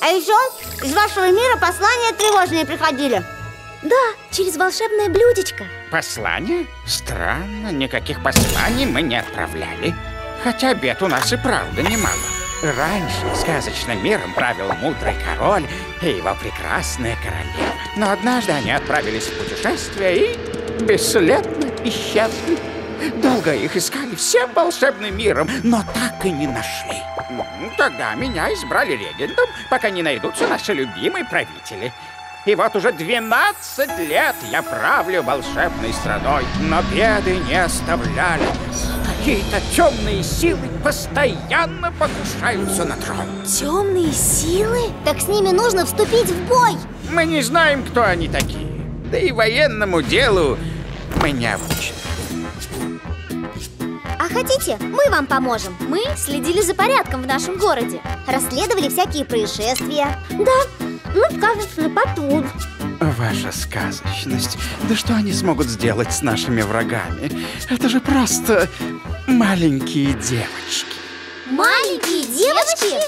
А еще из вашего мира послания тревожные приходили. Да, через волшебное блюдечко. Послания? Странно, никаких посланий мы не отправляли. Хотя бед у нас и правда немало. Раньше сказочным миром правил мудрый король и его прекрасная королева. Но однажды они отправились в путешествие и бесследно исчезли. Долго их искали всем волшебным миром, но так и не нашли. Тогда меня избрали регентом, пока не найдутся наши любимые правители. И вот уже 12 лет я правлю волшебной страной, но беды не оставляли. Какие-то темные силы постоянно покушаются на трон. Темные силы? Так с ними нужно вступить в бой. Мы не знаем, кто они такие. Да и военному делу мы не обучены. А хотите, мы вам поможем? Мы следили за порядком в нашем городе. Расследовали всякие происшествия. Да, мы в «Сказочный патруль». Ваша сказочность. Да что они смогут сделать с нашими врагами? Это же просто маленькие девочки. Маленькие девочки?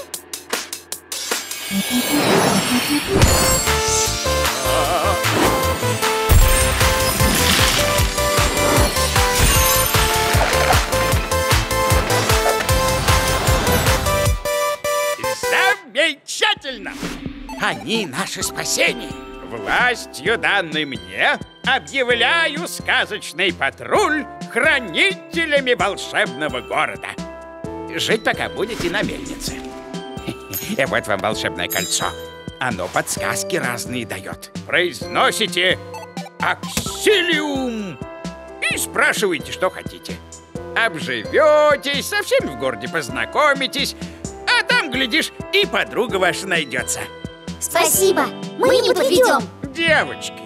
Они наше спасение. Властью, данной мне, объявляю сказочный патруль хранителями волшебного города. Жить пока будете на мельнице. И вот вам волшебное кольцо. Оно подсказки разные дает. Произносите «Аксилиум» и спрашивайте, что хотите. Обживетесь, со всеми в городе познакомитесь, а там, глядишь, и подруга ваша найдется. Спасибо, мы не подведем. Девочки,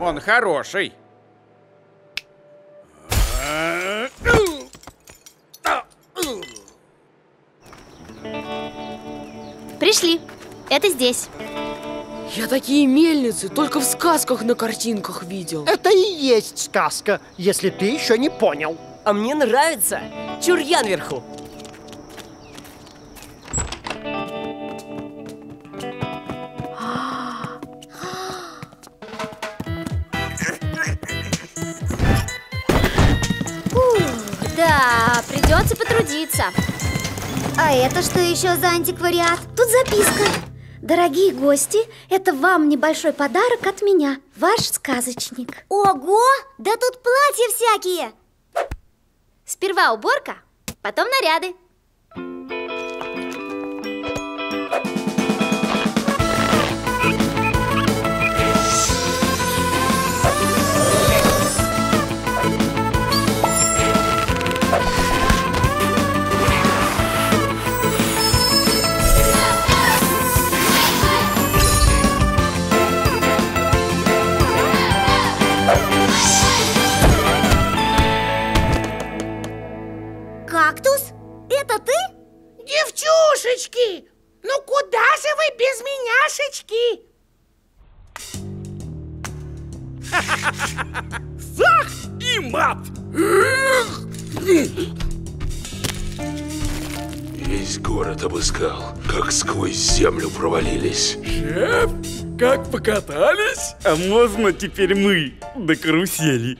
он хороший. Пришли, это здесь. Я такие мельницы только в сказках на картинках видел. Это и есть сказка, если ты еще не понял. А мне нравится чурьян вверху. Да, придется потрудиться. А это что еще за антиквариат? Тут записка. Дорогие гости, это вам небольшой подарок от меня, ваш сказочник. Ого! Да тут платья всякие! Сперва уборка, потом наряды. Девчушечки, ну куда же вы без меняшечки? Сах и мат! Весь город обыскал, как сквозь землю провалились. Шеф, как покатались? А можно теперь мы до карусели?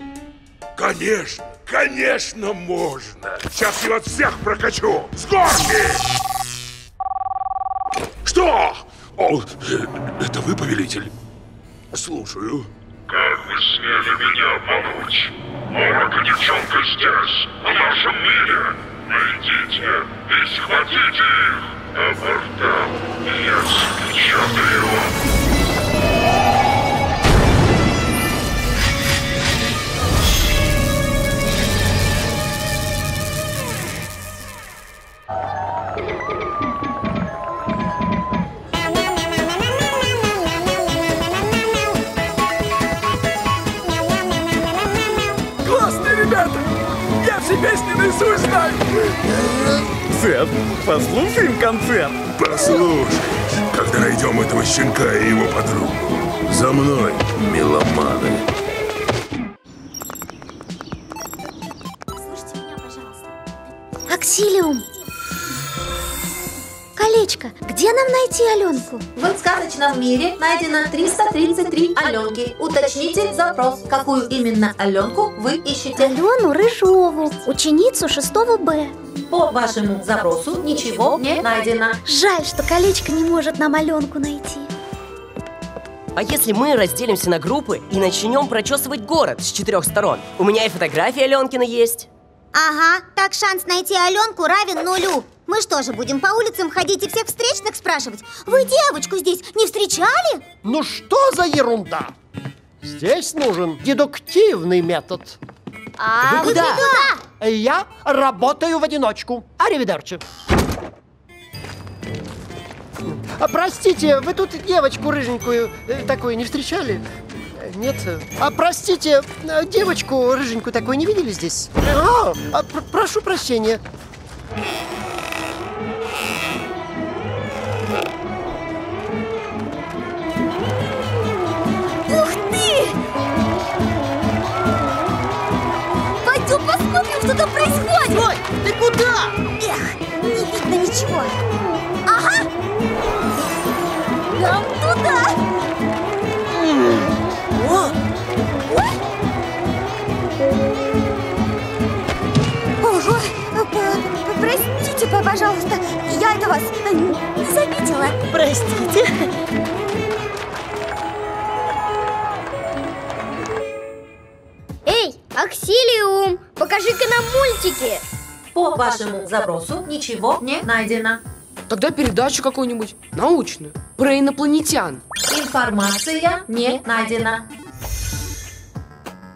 Конечно! Конечно, можно! Сейчас я вас всех прокачу! С горки! Что? О, это вы, повелитель? Слушаю. Как вы смели меня обмануть? Морок и девчонка здесь, в нашем мире! Найдите и схватите их! А портал я запечатаю! Песни нарисуй, знай! Сет, послушаем концерт? Послушай, когда найдем этого щенка и его подругу. За мной, меломаны. Слушайте меня, пожалуйста. Аксилиум! Колечко, где нам найти Аленку? В сказочном мире найдено 333 Аленки. Уточните запрос, какую именно Аленку вы ищете. Алену Рыжову, ученицу 6 Б. По вашему запросу ничего не найдено. Жаль, что колечко не может нам Аленку найти. А если мы разделимся на группы и начнем прочесывать город с 4 сторон? У меня и фотография Аленкина есть. Ага, так шанс найти Аленку равен 0. Мы что же, будем по улицам ходить и всех встречных спрашивать? Вы девочку здесь не встречали? Ну что за ерунда? Здесь нужен дедуктивный метод. А вы куда? Куда? Я работаю в одиночку. Аривидерчи. Простите, вы тут девочку рыженькую такую не встречали? Нет. А простите, девочку рыженькую такую не видели здесь? Прошу прощения. Что-то происходит! Ой, ты куда? Эх, не видно ничего. Ага! Нам туда! Ого! Простите, Пожалуйста, я это вас заметила. Простите. Эй, Аксилиум, покажи-ка нам мультики. По вашему запросу ничего не найдено. Тогда передачу какую-нибудь научную про инопланетян. Информация не найдена.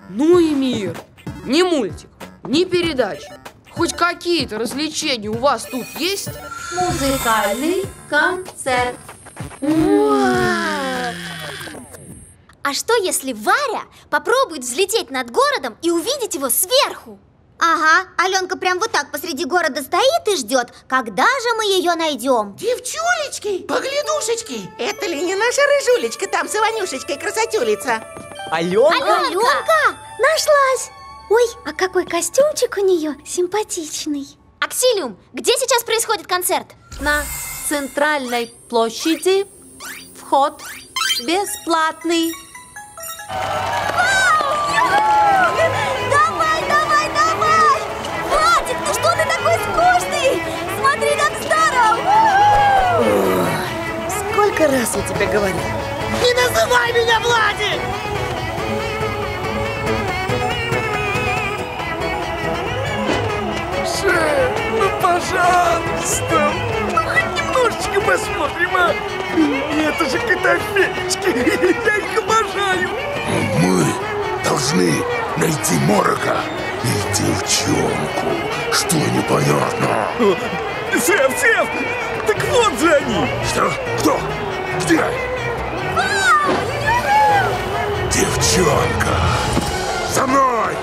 Ну и мир. Ни мультик, ни передача. Хоть какие-то развлечения у вас тут есть? Музыкальный концерт. А что, если Варя попробует взлететь над городом и увидеть его сверху? Ага, Аленка прям вот так посреди города стоит и ждет, когда же мы ее найдем. Девчулечки, поглядушечки, это ли не наша рыжулечка там с Иванюшечкой красотюлица? Аленка! Аленка! Нашлась! Ой, а какой костюмчик у нее симпатичный. Аксилиум, где сейчас происходит концерт? На центральной площади. Вход бесплатный. Вау! Давай, давай, давай! Владик, ну что ты такой скучный? Смотри, как здорово! Сколько раз я тебе говорил? Не называй меня Владик! Ну, пожалуйста, ну, хоть немножечко посмотрим, а? Это же котофеечки, я их обожаю. Мы должны найти Морока и девчонку, что непонятно. Сев, Сев, так вот же они. Что? Кто? Где? Девчонка, за мной!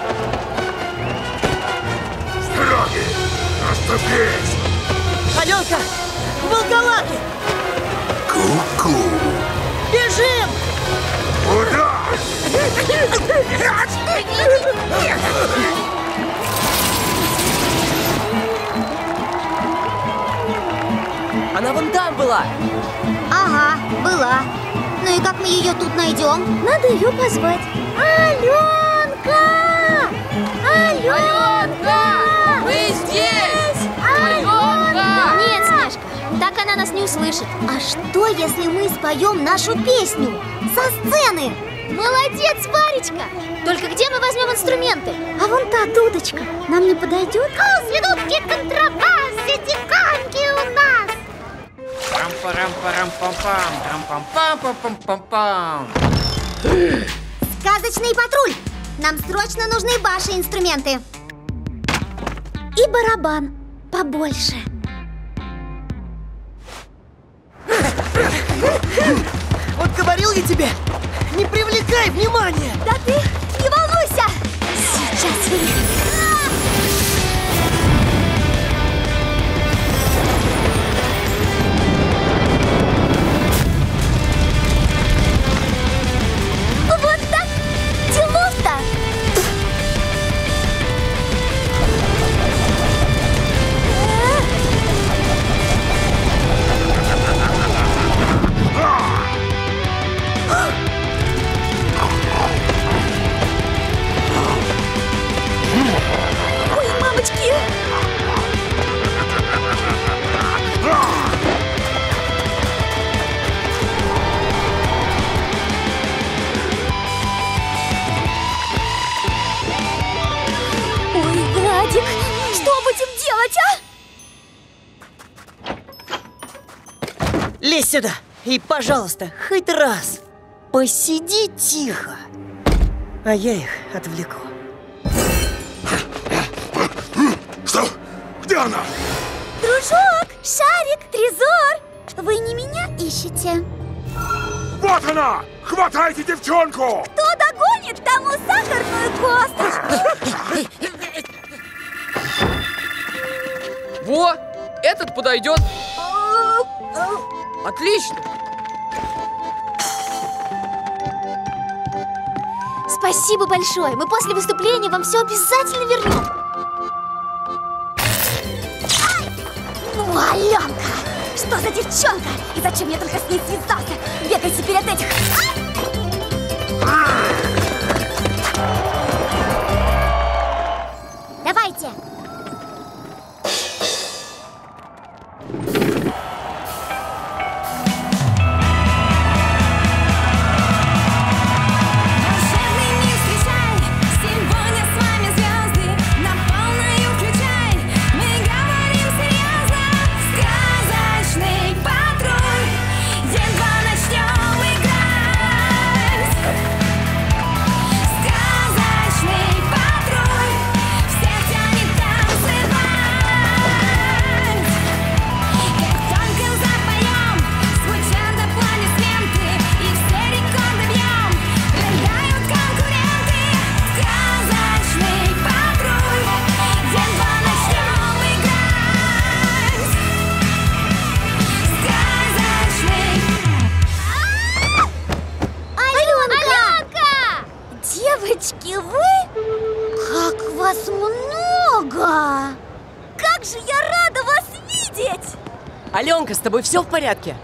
Раступись! Аленка! Волколаки! Ку-ку! Бежим! Куда? Она вон там была! Ага, была. Ну и как мы ее тут найдем? Надо ее позвать. Аленка! Аленка! Здесь! Аленка! Нет, Снежка, так она нас не услышит. А что, если мы споем нашу песню со сцены? Молодец, Варечка! Только где мы возьмем инструменты? А вон та дудочка нам не подойдет? Следутки, контрабас, эти канки у нас! Пам-парам-парам-пам-пам, Сказочный патруль! Нам срочно нужны ваши инструменты. И барабан побольше. Вот говорил я тебе, не привлекай внимания. Да ты не волнуйся. Сейчас вот так делов-то. Лезь сюда и, пожалуйста, хоть раз посиди тихо, а я их отвлеку. Что? Где она? Дружок, шарик, трезор, вы не меня ищете? Вот она! Хватайте девчонку! Кто догонит, тому сахарную косточку! Во! Этот подойдет! Отлично! Спасибо большое! Мы после выступления вам все обязательно вернем! Ай! Ну, Аленка! Что за девчонка? И зачем я только с ней связался? Бегай теперь от этих... Ай! Давайте! Ага! Как же я рада вас видеть! Алёнка, с тобой все в порядке?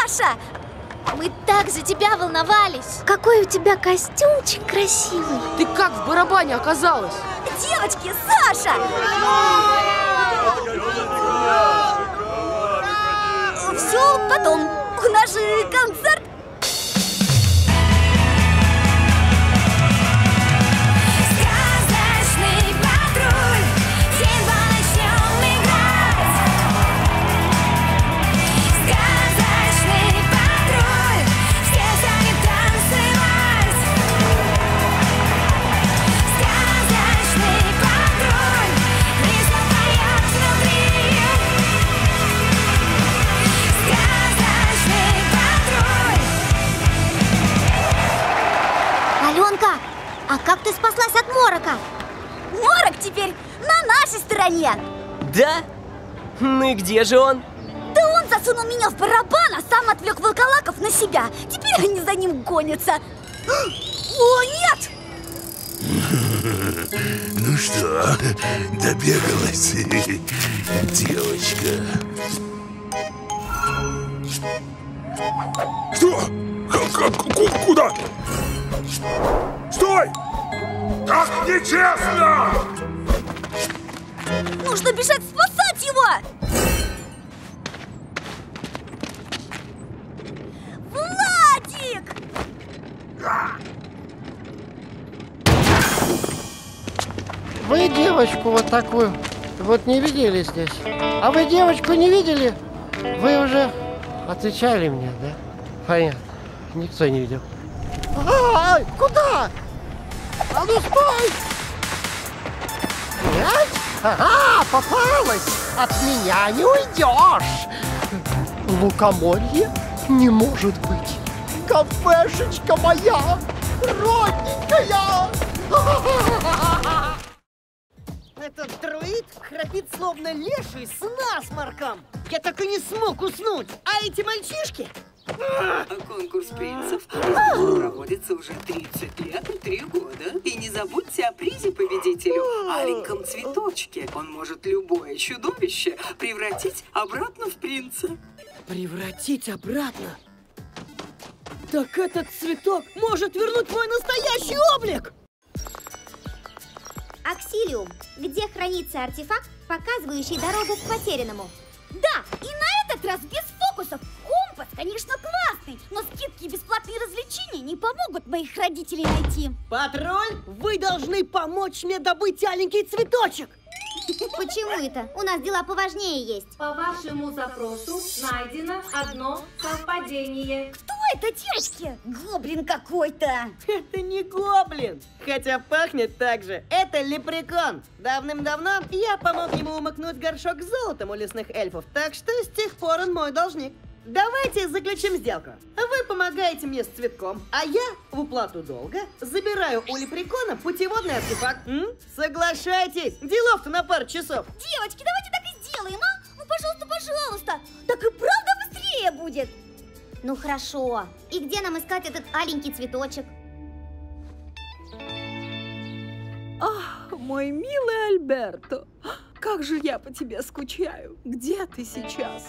Саша! Мы так за тебя волновались! Какой у тебя костюмчик красивый! Ты как в барабане оказалась? Девочки, Саша! Все потом! У нас же концерт! А как ты спаслась от Морока? Морок теперь на нашей стороне! Да? Ну и где же он? Да он засунул меня в барабан, а сам отвлек волколаков на себя. Теперь они за ним гонятся. О, нет! Ну что, добегалась, девочка? Что? Куда? Стой! Так нечестно! Нужно бежать спасать его! Владик! Вы девочку вот такую вот не видели здесь? А вы девочку не видели? Вы уже отвечали мне, да? Понятно. Никто не видел. Ай, куда? А ну стой! Нет? Ага, попалась! От меня не уйдешь! Лукоморье не может быть! Кафешечка моя! Родненькая! Этот друид храпит словно леший с насморком! Я так и не смог уснуть! А эти мальчишки... Конкурс принцев проводится уже 30 лет и 3 года. И не забудьте о призе победителю, аленьком цветочке. Он может любое чудовище превратить обратно в принца. Превратить обратно? Так этот цветок может вернуть твой настоящий облик! Аксилиум, где хранится артефакт, показывающий дорогу к потерянному. Да, и на этот раз без фокусов. Компас, конечно, классный, но скидки и бесплатные развлечения не помогут моих родителей найти. Патруль, вы должны помочь мне добыть аленький цветочек. Почему это? У нас дела поважнее есть. По вашему запросу найдено одно совпадение. Кто это, девочки? Гоблин какой-то. Это не гоблин, хотя пахнет так же. Это лепрекон. Давным-давно я помог ему умыкнуть горшок с золотом у лесных эльфов, так что с тех пор он мой должник. Давайте заключим сделку. Вы помогаете мне с цветком, а я в уплату долга забираю у лепрекона путеводный артефакт. Соглашайтесь, делов-то на пару часов. Девочки, давайте так и сделаем, а? Ну, пожалуйста, пожалуйста. Так и правда быстрее будет. Ну, хорошо. И где нам искать этот аленький цветочек? Ах, мой милый Альберто, как же я по тебе скучаю. Где ты сейчас?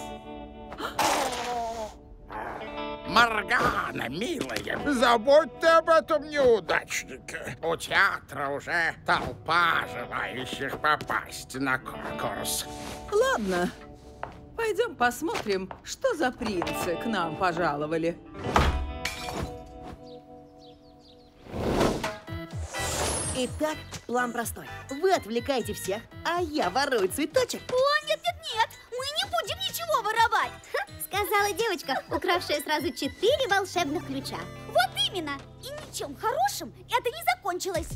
Моргана, милая, забудь ты об этом неудачнике. У театра уже толпа желающих попасть на конкурс. Ладно, пойдем посмотрим, что за принцы к нам пожаловали. Итак, план простой. Вы отвлекаете всех, а я ворую цветочек. О, нет-нет-нет, мы не будем ничего воровать. Ха, сказала девочка, укравшая сразу 4 волшебных ключа. Вот именно. И ничем хорошим это не закончилось.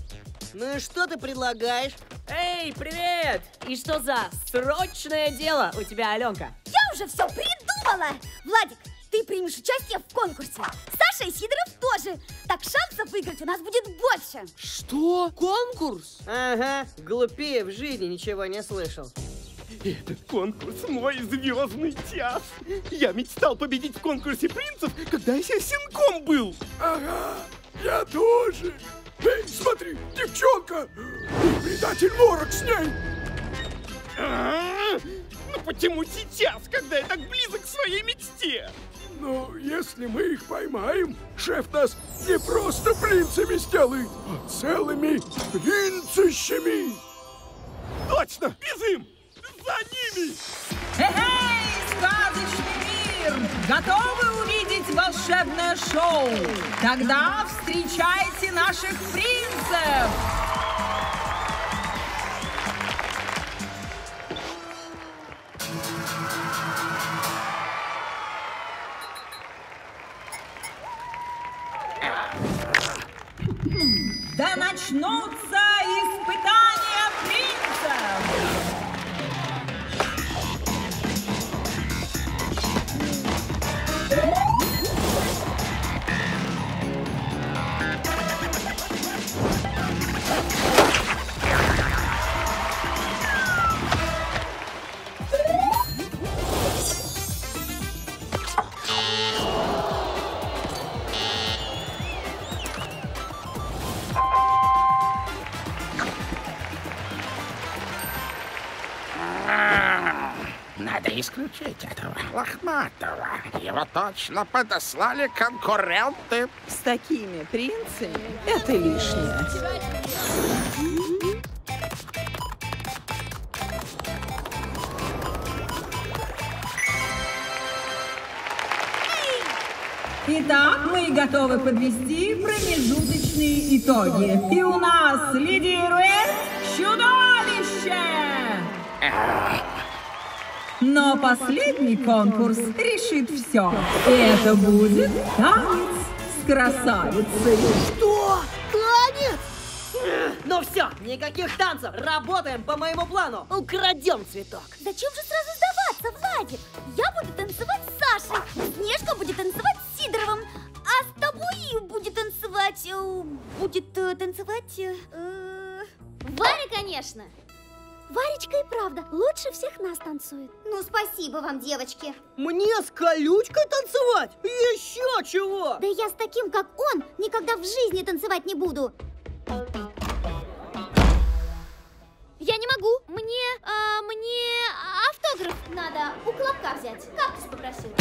Ну и что ты предлагаешь? Эй, привет! И что за срочное дело у тебя, Аленка? Я уже все придумала! Владик, ты примешь участие в конкурсе. Саша и Сидоров тоже. Так шансов выиграть у нас будет больше. Что? Конкурс? Ага, глупее в жизни ничего не слышал. Этот конкурс мой звездный час. Я мечтал победить в конкурсе принцев, когда еще щенком был. Ага, я тоже. Эй, смотри, девчонка! Предатель Морок с ней! Ну почему сейчас, когда я так близок к своей мечте? Ну, если мы их поймаем, шеф нас не просто принцами сделает, а целыми принцищами! Точно! Бежим! За ними! Эй, сказочный мир! Готовы увидеть волшебное шоу? Тогда встречайте наших принцев! Да начнутся испытания принцев! Надо исключить этого лохматого. Его точно подослали конкуренты. С такими принцами это лишнее. Итак, мы готовы подвести промежуточные итоги. И у нас лидирует чудовище! Но последний конкурс решит все. Это будет танец с красавицей. Что? Танец? Ну все, никаких танцев. Работаем по моему плану. Украдем цветок. Зачем же сразу сдаваться, Владик? Я буду танцевать с Сашей. Снежка будет танцевать с Сидоровым. А с тобой будет танцевать... Варя, конечно. Варечка и правда лучше всех нас танцует. Ну, спасибо вам, девочки. Мне с колючкой танцевать? Еще чего? Да я с таким, как он, никогда в жизни танцевать не буду. Я не могу. Мне автограф надо у Клопка взять. Кактус попросил.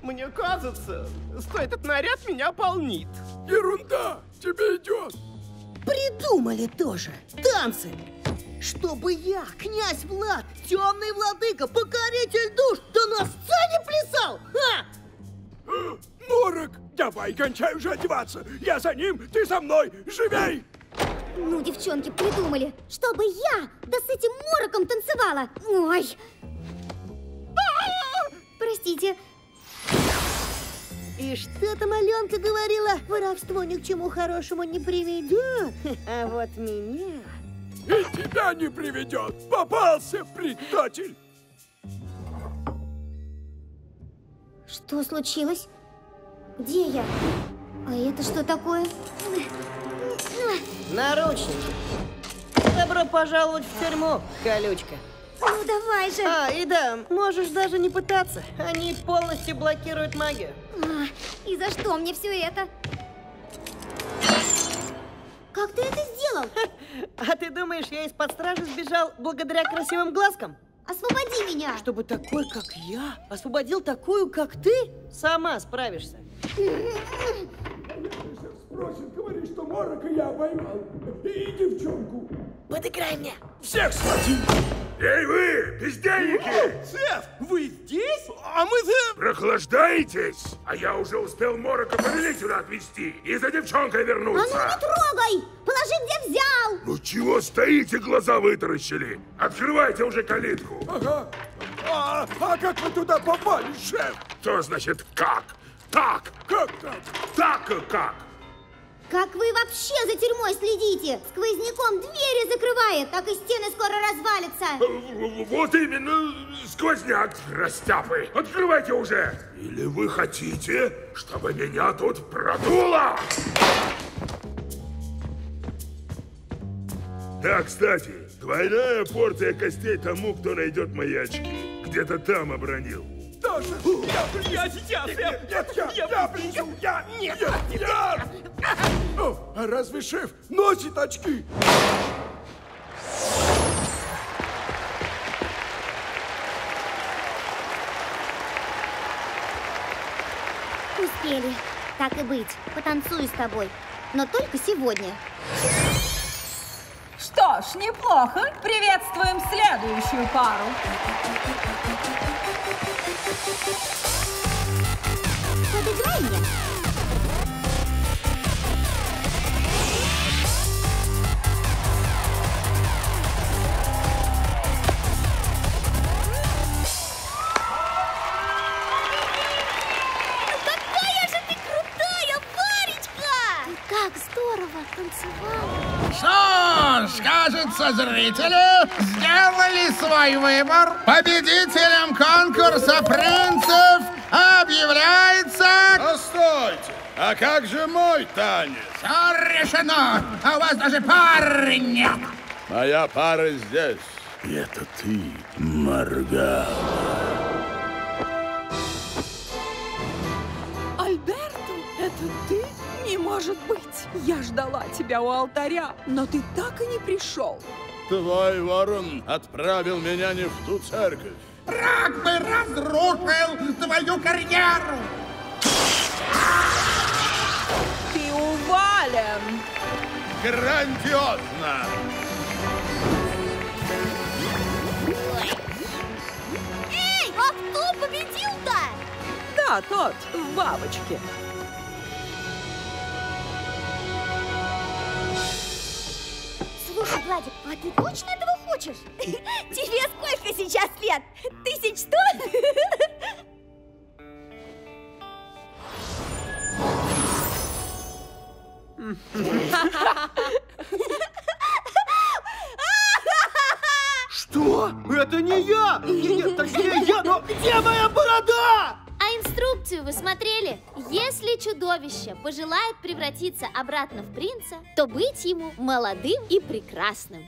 Мне кажется, что этот наряд меня полнит. Ерунда, тебе идет. Придумали тоже. Танцы. Чтобы я, князь Влад, темный владыка, покоритель душ, да на сцене плясал, а? Морок, давай, кончай уже одеваться. Я за ним, ты за мной, живей! Ну, девчонки, придумали, чтобы я, да с этим Мороком танцевала. Ой! Простите. И что там Аленка говорила? Воровство ни к чему хорошему не приведет. А вот меня... И тебя не приведет! Попался, предатель! Что случилось? Где я? А это что такое? Наручники! Добро пожаловать в тюрьму, колючка! Ну давай же! А, и да, можешь даже не пытаться. Они полностью блокируют магию. А, и за что мне все это? Как ты это сделал? А ты думаешь, я из-под стражи сбежал благодаря красивым глазкам? Освободи меня! Чтобы такой, как я, освободил такую, как ты, сама справишься. Спросит, говори, что Морока я поймал. И девчонку. Подыграй мне. Всех схвати! Эй вы, бездельники! Шеф, вы здесь? А мы за... Прохлаждаетесь? А я уже успел Морока повелителя отвезти и за девчонкой вернуться. А ну не трогай! Положи, где взял! Ну чего стоите, глаза вытаращили? Открывайте уже калитку. Ага. А как вы туда попали, шеф? Что значит как? Так! Как так? Так как? Как вы вообще за тюрьмой следите? Сквозняком двери закрывает, так и стены скоро развалятся. Вот именно, сквозняк, растяпы. Открывайте уже. Или вы хотите, чтобы меня тут продуло? Да, кстати, двойная порция костей тому, кто найдет мои очки. Где-то там обронил. Даша, я сейчас! Нет, я принесу! Я! Нет! Я! А разве шеф носит очки? Успели. Так и быть, потанцую с тобой. Но только сегодня. Что ж, неплохо. Приветствуем следующую пару. Подыграй мне. Какая же ты крутая, Варечка! Ты как здорово танцевала. Что ж, кажется, зрители сделали свой выбор. Победителем конкурса принцев объявляется... А стойте! А как же мой танец? Все решено! А у вас даже пары нет! Моя пара здесь. И это ты, Марго. Альберто, это ты? Не может быть! Я ждала тебя у алтаря, но ты так и не пришел. Твой ворон отправил меня не в ту церковь. Рак бы разрушил твою карьеру! Ты уволен! Грандиозно! Эй, а кто победил-то? Да, тот, в бабочке. Слушай, Владик, а ты точно этого хочешь? Тебе сколько сейчас лет? 1100? Что? Это не я! Нет, точнее я, но где моя борода? А инструкцию вы смотрели? Если чудовище пожелает превратиться обратно в принца, то быть ему молодым и прекрасным.